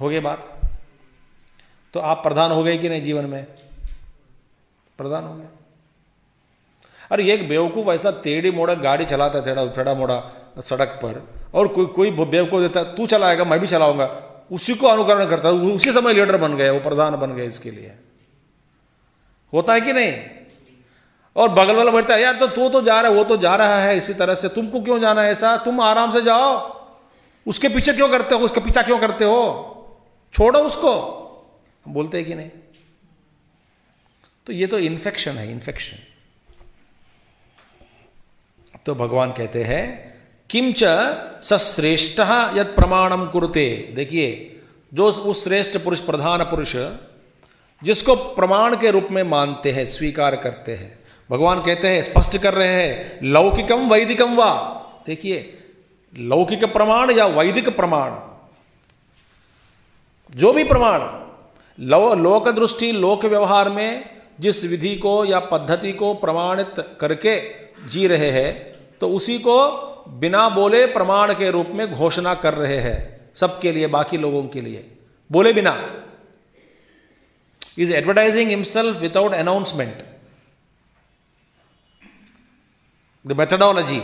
हो गई बात? तो आप प्रधान हो गए कि नहीं? जीवन में प्रधान हो गए। अरे एक बेवकूफ ऐसा टेढ़ी मोड़ा गाड़ी चलाता, टेढ़ा मोड़ा सड़क पर, और कोई बेवकूफ देता, तू चलाएगा मैं भी चलाऊंगा, उसी को अनुकरण करता, उसी समय लीडर बन गया, वो प्रधान बन गया। इसके लिए होता है कि नहीं? और बगल वाला बैठता है, यार तो तू तो जा रहा है, वो तो जा रहा है, इसी तरह से तुमको क्यों जाना है ऐसा, तुम आराम से जाओ, उसके पीछे क्यों करते हो, उसका पीछा क्यों करते हो, छोड़ो उसको, बोलते हैं कि नहीं? तो ये तो इन्फेक्शन है, इन्फेक्शन। तो भगवान कहते हैं किंच सश्रेष्ठ यद प्रमाणम कुरुते। देखिए, जो उस श्रेष्ठ पुरुष, प्रधान पुरुष जिसको प्रमाण के रूप में मानते हैं, स्वीकार करते हैं, भगवान कहते हैं, स्पष्ट कर रहे हैं, लौकिकम वैदिकम वा। देखिए, लौकिक प्रमाण या वैदिक प्रमाण, जो भी प्रमाण लोक दृष्टि, लोक व्यवहार में जिस विधि को या पद्धति को प्रमाणित करके जी रहे हैं, तो उसी को बिना बोले प्रमाण के रूप में घोषणा कर रहे हैं सबके लिए, बाकी लोगों के लिए बोले बिना। Is advertising himself without announcement. The methodology,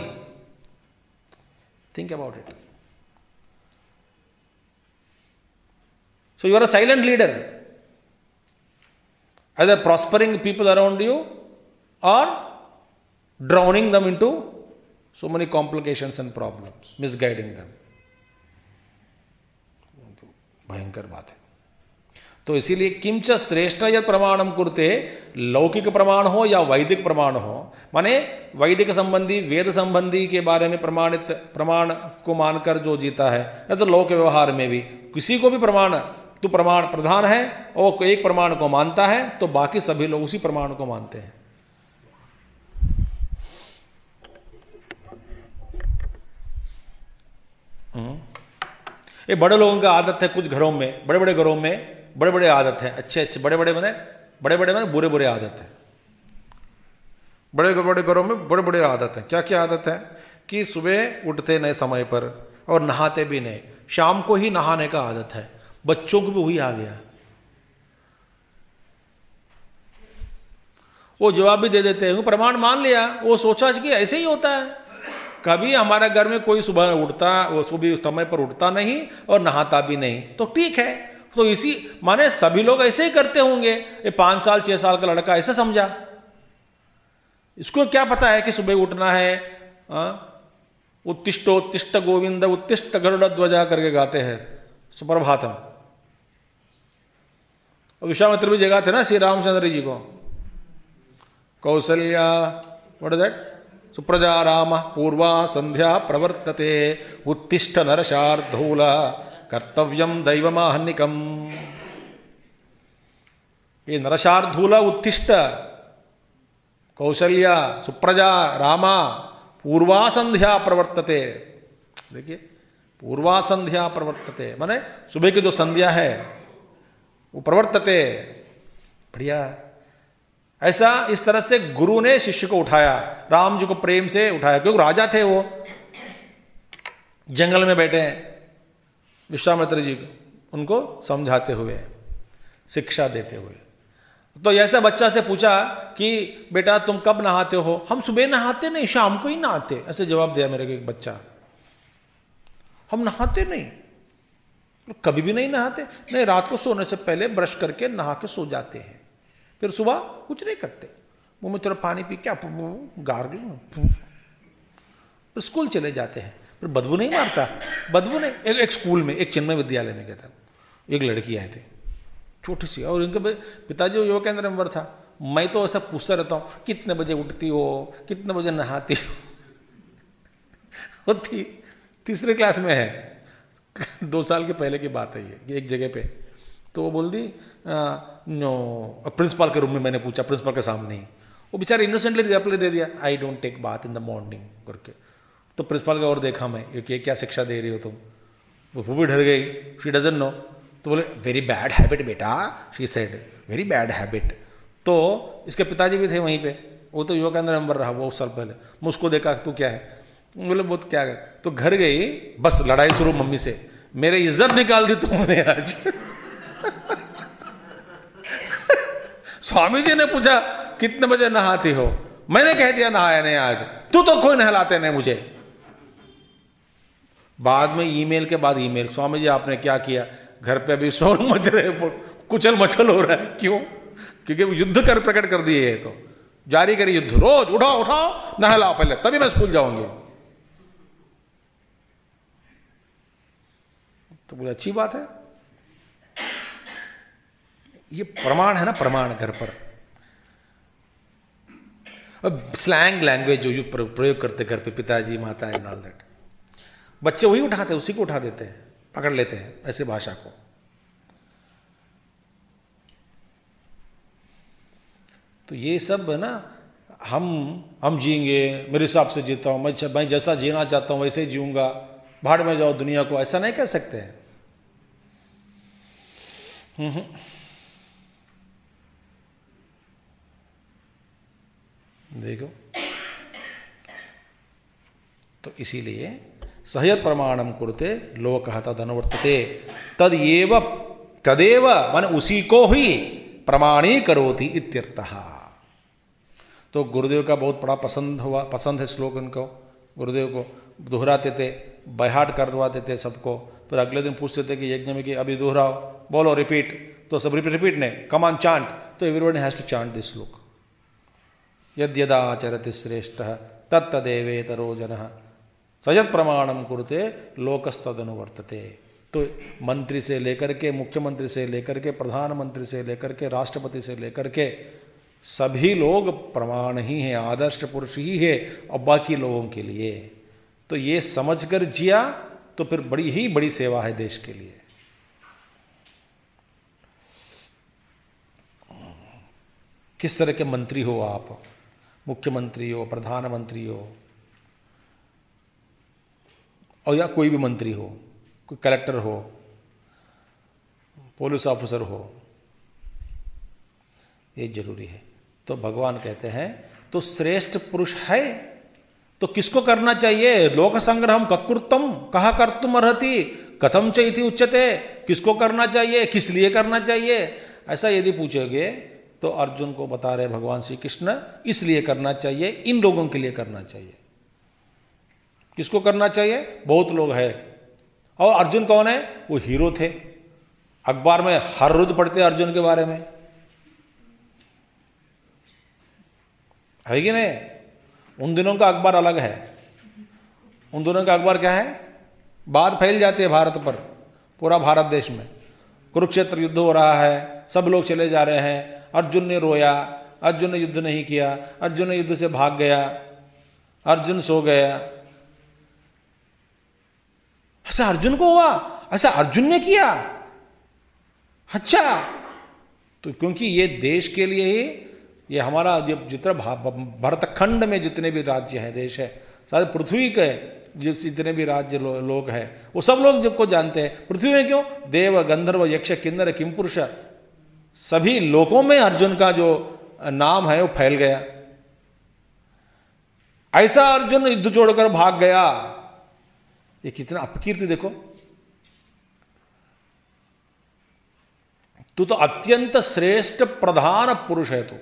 think about it. So you are a silent leader, either prospering people around you or drowning them into so many complications and problems, misguiding them. भयंकर बात है। तो इसीलिए किंच श्रेष्ठ यद प्रमाणम कुरुते, लौकिक प्रमाण हो या वैदिक प्रमाण हो, माने वैदिक संबंधी, वेद संबंधी के बारे में प्रमाणित, प्रमाण को मानकर जो जीता है, या तो लोक व्यवहार में भी किसी को भी प्रमाण, तो प्रमाण प्रधान है और एक प्रमाण को मानता है, तो बाकी सभी लोग उसी प्रमाण को मानते हैं। ये बड़े लोगों का आदत है, कुछ घरों में, बड़े बड़े घरों में बड़े बड़े आदत है, अच्छे, बड़े बड़े मैंने बुरे बुरे आदत है, बड़े बड़े घरों में बड़े बड़े आदत है। क्या क्या आदत है? कि सुबह उठते नहीं समय पर और नहाते भी नहीं, शाम को ही नहाने का आदत है। बच्चों को भी वही आ गया, वो जवाब भी दे देते हैं, प्रमाण मान लिया, वो सोचा कि ऐसे ही होता है। कभी हमारे घर में कोई सुबह उठता, वो सुबह उस समय पर उठता नहीं और नहाता भी नहीं, तो ठीक है, तो इसी माने सभी लोग ऐसे ही करते होंगे। ये 5 साल 6 साल का लड़का ऐसे समझा, इसको क्या पता है कि सुबह उठना है। उत्तिष्ठ उत्तिष्ठ गोविंद उत्तिष्ठ गरुड़ ध्वजा करके गाते हैं सुप्रभातम। विश्वामित्र भी जगाते ना श्री रामचंद्र जी को, कौशल्या व्हाट इज दैट, सुप्रजा राम पूर्वा संध्या प्रवर्तते उत्तिष्ठ नरशार्धूल कर्तव्यम दैवमाहन्निकम। ये नरशार्धूल, उत्तिष्ठ, कौशल्या, सुप्रजा, रामा, पूर्वा संध्या प्रवर्तते। देखिए, पूर्वा संध्या प्रवर्तते माने सुबह की जो संध्या है वो प्रवर्तते, बढ़िया। ऐसा इस तरह से गुरु ने शिष्य को उठाया, राम जी को प्रेम से उठाया, क्योंकि राजा थे वो। जंगल में बैठे हैं विश्वामित्र जी को, उनको समझाते हुए, शिक्षा देते हुए। तो ऐसा बच्चा से पूछा कि बेटा तुम कब नहाते हो? हम सुबह नहाते नहीं, शाम को ही नहाते, ऐसे जवाब दिया मेरे को एक बच्चा। हम नहाते नहीं, कभी भी नहीं नहाते। नहीं, रात को सोने से पहले ब्रश करके नहा के सो जाते हैं, फिर सुबह कुछ नहीं करते, मुँह में थोड़ा पानी पी के गार्गल स्कूल चले जाते हैं। फिर बदबू नहीं मारता? बदबू नहीं। एक स्कूल में, एक चिन्मय विद्यालय में कहता, एक लड़की आई थी छोटी सी, और इनके पिताजी युवा केंद्र में था। मैं तो ऐसा पूछता रहता हूँ, कितने बजे उठती हो, कितने बजे नहाती हो? थी तीसरे क्लास में है, 2 साल के पहले की बात है ये। एक जगह पे तो वो बोल दी नो, प्रिंसिपल के रूम में मैंने पूछा, प्रिंसिपल के सामने ही। वो बेचारे इनोसेंटली रिप्लाई दे दिया, I don't take bath in the morning करके। तो प्रिंसिपल का और देखा मैं, ये क्या शिक्षा दे रही हो तुम? वो भी डर गई, शी डजंट नो। तो बोले वेरी बैड हैबिट बेटा, she said very bad habit. तो इसके पिताजी भी थे वहीं पे, वो तो युवा केंद्र नंबर रहा वो उस साल पहले। मुझको देखा, तू क्या है? बोले बहुत क्या है। तो घर गई, बस लड़ाई शुरू मम्मी से, मेरे इज्जत निकाल दी तुमने आज। स्वामी जी ने पूछा कितने बजे नहाती हो, मैंने कह दिया नहाया नहीं आज, तू तो कोई नहलाते नहीं मुझे। बाद में ईमेल के बाद ईमेल, स्वामी जी आपने क्या किया? घर पे अभी शोर मच रहे, कुचल मचल हो रहा है। क्यों? क्योंकि वो युद्ध कर प्रकट कर दिए। तो जारी करी युद्ध, रोज उठाओ उठाओ नहलाओ पहले, तभी मैं स्कूल जाऊंगी। तो बोले अच्छी बात है, ये प्रमाण है ना, प्रमाण। घर पर अब स्लैंग लैंग्वेज जो प्रयोग करते घर पे पिताजी माता एंड ऑल दैट, बच्चे वही उठाते, उसी को उठा देते हैं, पकड़ लेते हैं ऐसे भाषा को। तो ये सब है ना, हम जिएंगे, मेरे हिसाब से जीता हूं मैं जैसा जीना चाहता हूं वैसे ही जीऊंगा, भाड़ में जाओ दुनिया को, ऐसा नहीं कह सकते हैं। देखो, तो इसीलिए सह्यत प्रमाणम कुरुते लोक तद अनुवर्तते, तदेव माने उसी को ही प्रमाणी करोति इत्यर्थः। तो गुरुदेव का बहुत बड़ा पसंद है श्लोक उनको। गुरुदेव को दोहराते थे, बयाट करवाते थे सबको, फिर अगले दिन पूछते थे कि यज्ञ में कि अभी दोहराओ, बोलो, रिपीट। तो सब रिपीट ने कमान चांट, तो everybody has to chant this श्लोक, यद यदा आचरति श्रेष्ठ तत्तदेवेतरो जनः सजत प्रमाणम कुरुते लोकस्तद अनुवर्तते। तो मंत्री से लेकर के, मुख्यमंत्री से लेकर के, प्रधानमंत्री से लेकर के, राष्ट्रपति से लेकर के, सभी लोग प्रमाण ही हैं, आदर्श पुरुष ही है और बाकी लोगों के लिए। तो ये समझकर जिया तो फिर बड़ी सेवा है देश के लिए। किस तरह के मंत्री हो आप, मुख्यमंत्री हो, प्रधानमंत्री हो, और या कोई भी मंत्री हो, कोई कलेक्टर हो, पुलिस ऑफिसर हो, ये जरूरी है। तो भगवान कहते हैं तो श्रेष्ठ पुरुष है तो किसको करना चाहिए? लोक संग्रहम ककुर्तम कहा कर्तुम अर्हति कथम च इति उच्यते। किसको करना चाहिए, किस लिए करना चाहिए, ऐसा यदि पूछोगे तो अर्जुन को बता रहे भगवान श्री कृष्ण, इसलिए करना चाहिए, इन लोगों के लिए करना चाहिए। किसको करना चाहिए? बहुत लोग हैं। और अर्जुन कौन है? वो हीरो थे, अखबार में हर रोज पढ़ते अर्जुन के बारे में, है कि नहीं? उन दिनों का अखबार अलग है, उन दिनों का अखबार क्या है, बात फैल जाती है भारत पर, पूरा भारत देश में। कुरुक्षेत्र युद्ध हो रहा है, सब लोग चले जा रहे हैं, अर्जुन ने रोया, अर्जुन ने युद्ध नहीं किया, अर्जुन ने युद्ध से भाग गया, अर्जुन सो गया, ऐसा अर्जुन को हुआ, ऐसा अर्जुन ने किया। अच्छा, तो क्योंकि ये देश के लिए ही, ये हमारा जितना भारत खंड में जितने भी राज्य हैं, देश है, सारे पृथ्वी के जितने भी राज्य लोग हैं, वो सब लोग जब को जानते हैं। पृथ्वी में क्यों? देव गंधर्व यक्ष किन्नर किम पुरुष सभी लोकों में अर्जुन का जो नाम है वो फैल गया। ऐसा अर्जुन युद्ध छोड़कर भाग गया, ये कितना अपकीर्ति देखो। तू तो अत्यंत श्रेष्ठ प्रधान पुरुष है, तू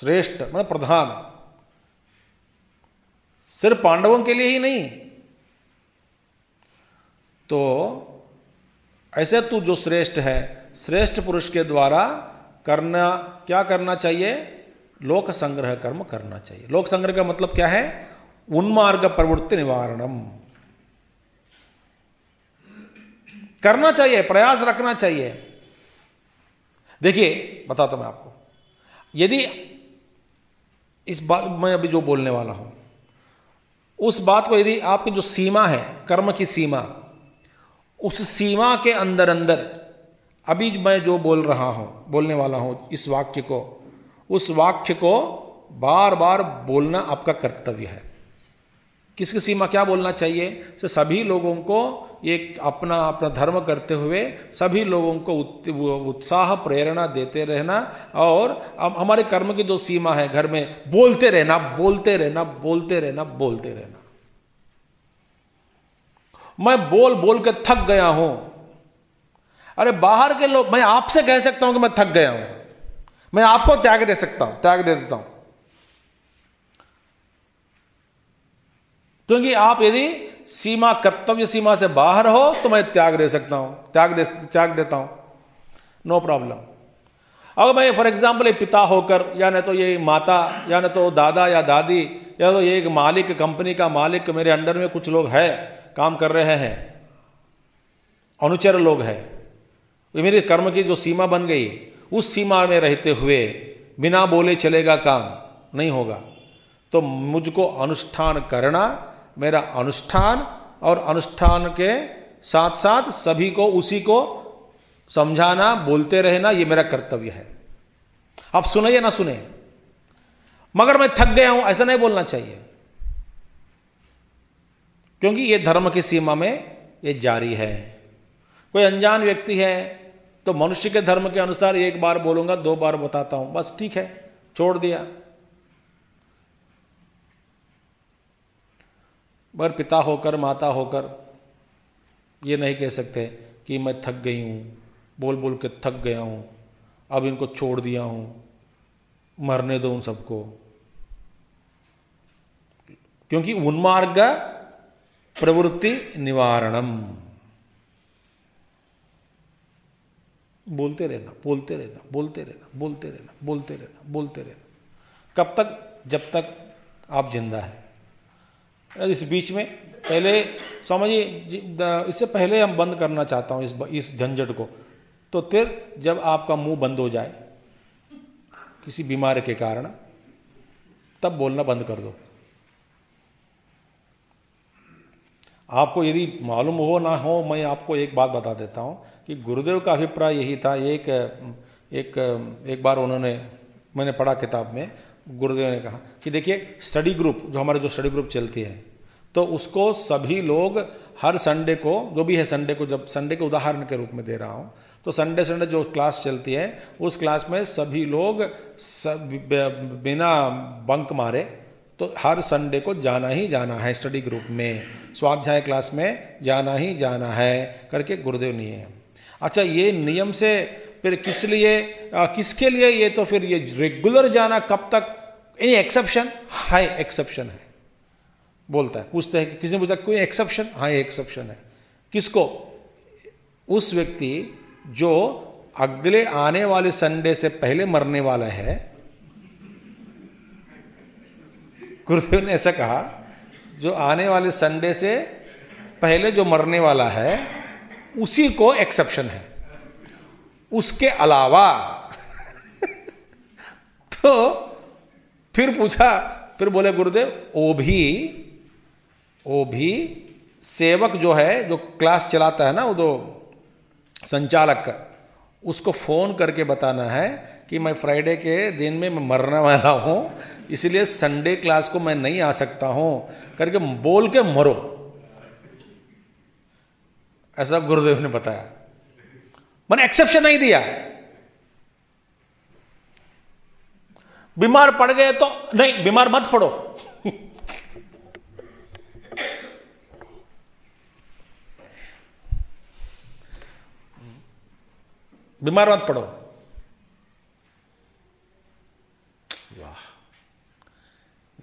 श्रेष्ठ मतलब प्रधान, सिर्फ पांडवों के लिए ही नहीं। तो ऐसे तू जो श्रेष्ठ है, श्रेष्ठ पुरुष के द्वारा करना क्या करना चाहिए, लोक संग्रह कर्म करना चाहिए। लोक संग्रह का मतलब क्या है, उन्मार्ग प्रवृत्ति निवारणम करना चाहिए, प्रयास रखना चाहिए। देखिए बताता मैं आपको, यदि इस बात मैं अभी जो बोलने वाला हूं उस बात को यदि आपकी जो सीमा है कर्म की सीमा, उस सीमा के अंदर अंदर अभी मैं जो बोल रहा हूं बोलने वाला हूं इस वाक्य को, उस वाक्य को बार बार बोलना आपका कर्तव्य है। किसकी सीमा क्या बोलना चाहिए, तो सभी लोगों को एक अपना अपना धर्म करते हुए सभी लोगों को उत्साह प्रेरणा देते रहना। और अब हमारे कर्म की जो सीमा है घर में बोलते रहना बोलते रहना बोलते रहना बोलते रहना। मैं बोल बोल के थक गया हूं, अरे बाहर के लोग, मैं आपसे कह सकता हूं कि मैं थक गया हूं, मैं आपको त्याग दे सकता हूं, त्याग दे देता हूं, क्योंकि आप यदि सीमा कर्तव्य सीमा से बाहर हो तो मैं त्याग दे सकता हूं, त्याग देता हूं, नो प्रॉब्लम। अगर मैं फॉर एग्जाम्पल एक पिता होकर या न तो ये माता या न तो दादा या दादी या तो ये एक मालिक, कंपनी का मालिक, मेरे अंडर में कुछ लोग हैं काम कर रहे हैं, अनुचर लोग हैं, ये मेरे कर्म की जो सीमा बन गई, उस सीमा में रहते हुए बिना बोले चलेगा काम नहीं होगा। तो मुझको अनुष्ठान करना, मेरा अनुष्ठान और अनुष्ठान के साथ साथ सभी को उसी को समझाना, बोलते रहना, ये मेरा कर्तव्य है। आप सुने या ना सुने, मगर मैं थक गया हूं ऐसा नहीं बोलना चाहिए, क्योंकि ये धर्म की सीमा में ये जारी है। कोई अनजान व्यक्ति है तो मनुष्य के धर्म के अनुसार एक बार बोलूंगा, दो बार बताता हूं, बस ठीक है, छोड़ दिया। पर पिता होकर माता होकर ये नहीं कह सकते कि मैं थक गई हूँ, बोल बोल के थक गया हूँ, अब इनको छोड़ दिया हूँ, मरने दो उन सबको, क्योंकि उन्मार्ग प्रवृत्ति निवारणम। बोलते रहना बोलते रहना बोलते रहना बोलते रहना बोलते रहना बोलते रहना, कब तक, जब तक आप जिंदा हैं। इस बीच में पहले स्वामी जी, इससे पहले हम बंद करना चाहता हूँ इस झंझट को, तो फिर जब आपका मुंह बंद हो जाए किसी बीमारी के कारण, तब बोलना बंद कर दो। आपको यदि मालूम हो ना हो, मैं आपको एक बात बता देता हूँ कि गुरुदेव का अभिप्राय यही था। एक एक एक बार उन्होंने, मैंने पढ़ा किताब में, गुरुदेव ने कहा कि देखिए स्टडी ग्रुप, जो हमारे जो स्टडी ग्रुप चलती है, तो उसको सभी लोग हर संडे को, जो भी है संडे को, जब संडे को उदाहरण के रूप में दे रहा हूँ, तो संडे संडे जो क्लास चलती है उस क्लास में सभी लोग बिना बंक मारे तो हर संडे को जाना ही जाना है, स्टडी ग्रुप में स्वाध्याय क्लास में जाना ही जाना है करके गुरुदेव नियम। अच्छा, ये नियम से फिर किस लिए, किसके लिए, ये तो फिर ये रेगुलर जाना कब तक, एनी एक्सेप्शन है, एक्सेप्शन है बोलता है। पूछते हैं कि किसी ने पूछा कोई एक्सेप्शन, हाँ ये एक्सेप्शन है। किसको, उस व्यक्ति जो अगले आने वाले संडे से पहले मरने वाला है। गुरुदेव ने ऐसा कहा, जो आने वाले संडे से पहले जो मरने वाला है उसी को एक्सेप्शन है, उसके अलावा तो फिर पूछा, फिर बोले गुरुदेव ओ भी सेवक जो है, जो क्लास चलाता है ना, वो जो संचालक, उसको फोन करके बताना है कि मैं फ्राइडे के दिन में मैं मरने वाला हूँ, इसलिए संडे क्लास को मैं नहीं आ सकता हूँ करके बोल के मरो, ऐसा गुरुदेव ने बताया। मैंने एक्सेप्शन नहीं दिया। बीमार पड़ गए तो नहीं, बीमार मत पड़ो। बीमार मत पड़ो। वाह,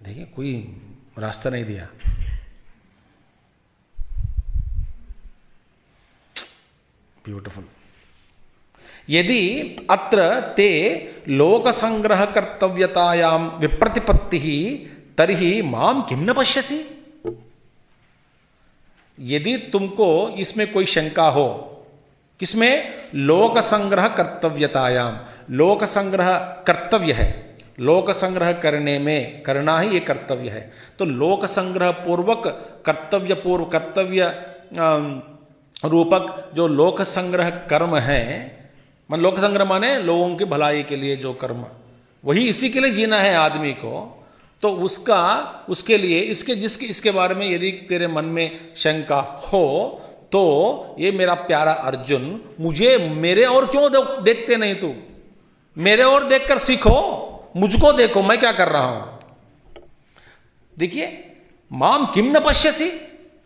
देखिए कोई रास्ता नहीं दिया। ब्यूटिफुल। यदि अत्र ते लोक संग्रह कर्तव्यतायां विप्रतिपत्तिः तर्हि मां किं न पश्यसि। यदि तुमको इसमें कोई शंका हो, किसमें? लोक संग्रह कर्तव्यतायां। लोक संग्रह कर्तव्य है, लोक संग्रह करने में, करना ही ये कर्तव्य है। तो लोक संग्रह पूर्वक कर्तव्य पूर्व कर्तव्य रूपक जो लोक संग्रह कर्म है, मन लोक संग्रह माने लोगों की भलाई के लिए जो कर्म, वही इसी के लिए जीना है आदमी को। तो उसका उसके लिए इसके जिसके इसके बारे में यदि तेरे मन में शंका हो तो ये मेरा प्यारा अर्जुन, मुझे मेरे और क्यों देखते नहीं तू? मेरे और देखकर सीखो, मुझको देखो मैं क्या कर रहा हूं। देखिए, माम किम न पश्यसि,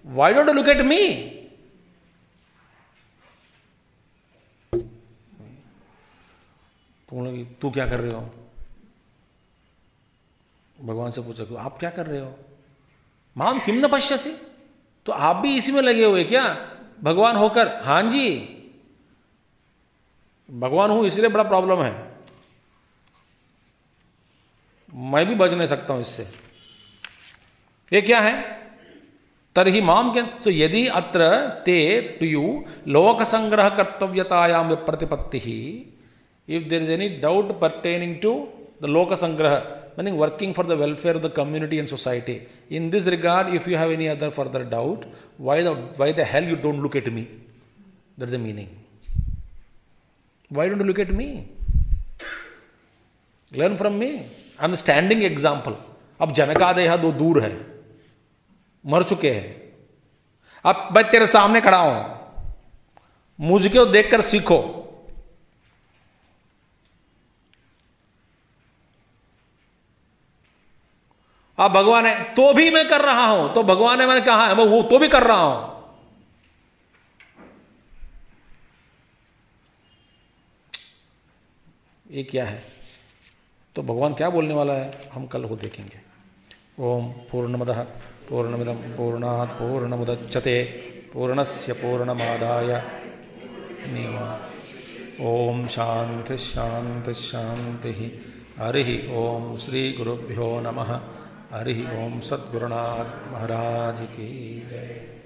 why don't look at me. तू क्या कर रहे हो? भगवान से पूछा, आप क्या कर रहे हो? माम किम न पश्यसि। तो आप भी इसी में लगे हुए क्या? भगवान होकर, हां जी भगवान हूं इसलिए बड़ा प्रॉब्लम है, मैं भी बच नहीं सकता हूं इससे, ये क्या है? तरहि माम के। तो यदि अत्र ते टू यू लोक संग्रह कर्तव्यतायाम प्रतिपत्ति ही, if there is any doubt pertaining to the loka sangraha, meaning working for the welfare of the community and society, in this regard if you have any other further doubt, why the hell you don't look at me? That's the meaning. Why don't you look at me? Learn from me, I'm the standing example. Ab janaka deha do dur hai, mar chuke hai, ab main tere samne khada hu, mujhko dekhkar seekho। आप भगवान है तो भी मैं कर रहा हूं, तो भगवान है मैंने कहा है, वो तो भी कर रहा हूं। ये क्या है? तो भगवान क्या बोलने वाला है हम कल वो देखेंगे। ओम पूर्णमदः पूर्णमिदं पूर्णात् पूर्णमुदच्यते पूर्णस्य पूर्णमादाय मेवावशिष्यते। ओम शांति शांति शांति। हरि ओम श्री गुरुभ्यो नमः। हरि ओम सद्गुरुनाथ महाराज की जय।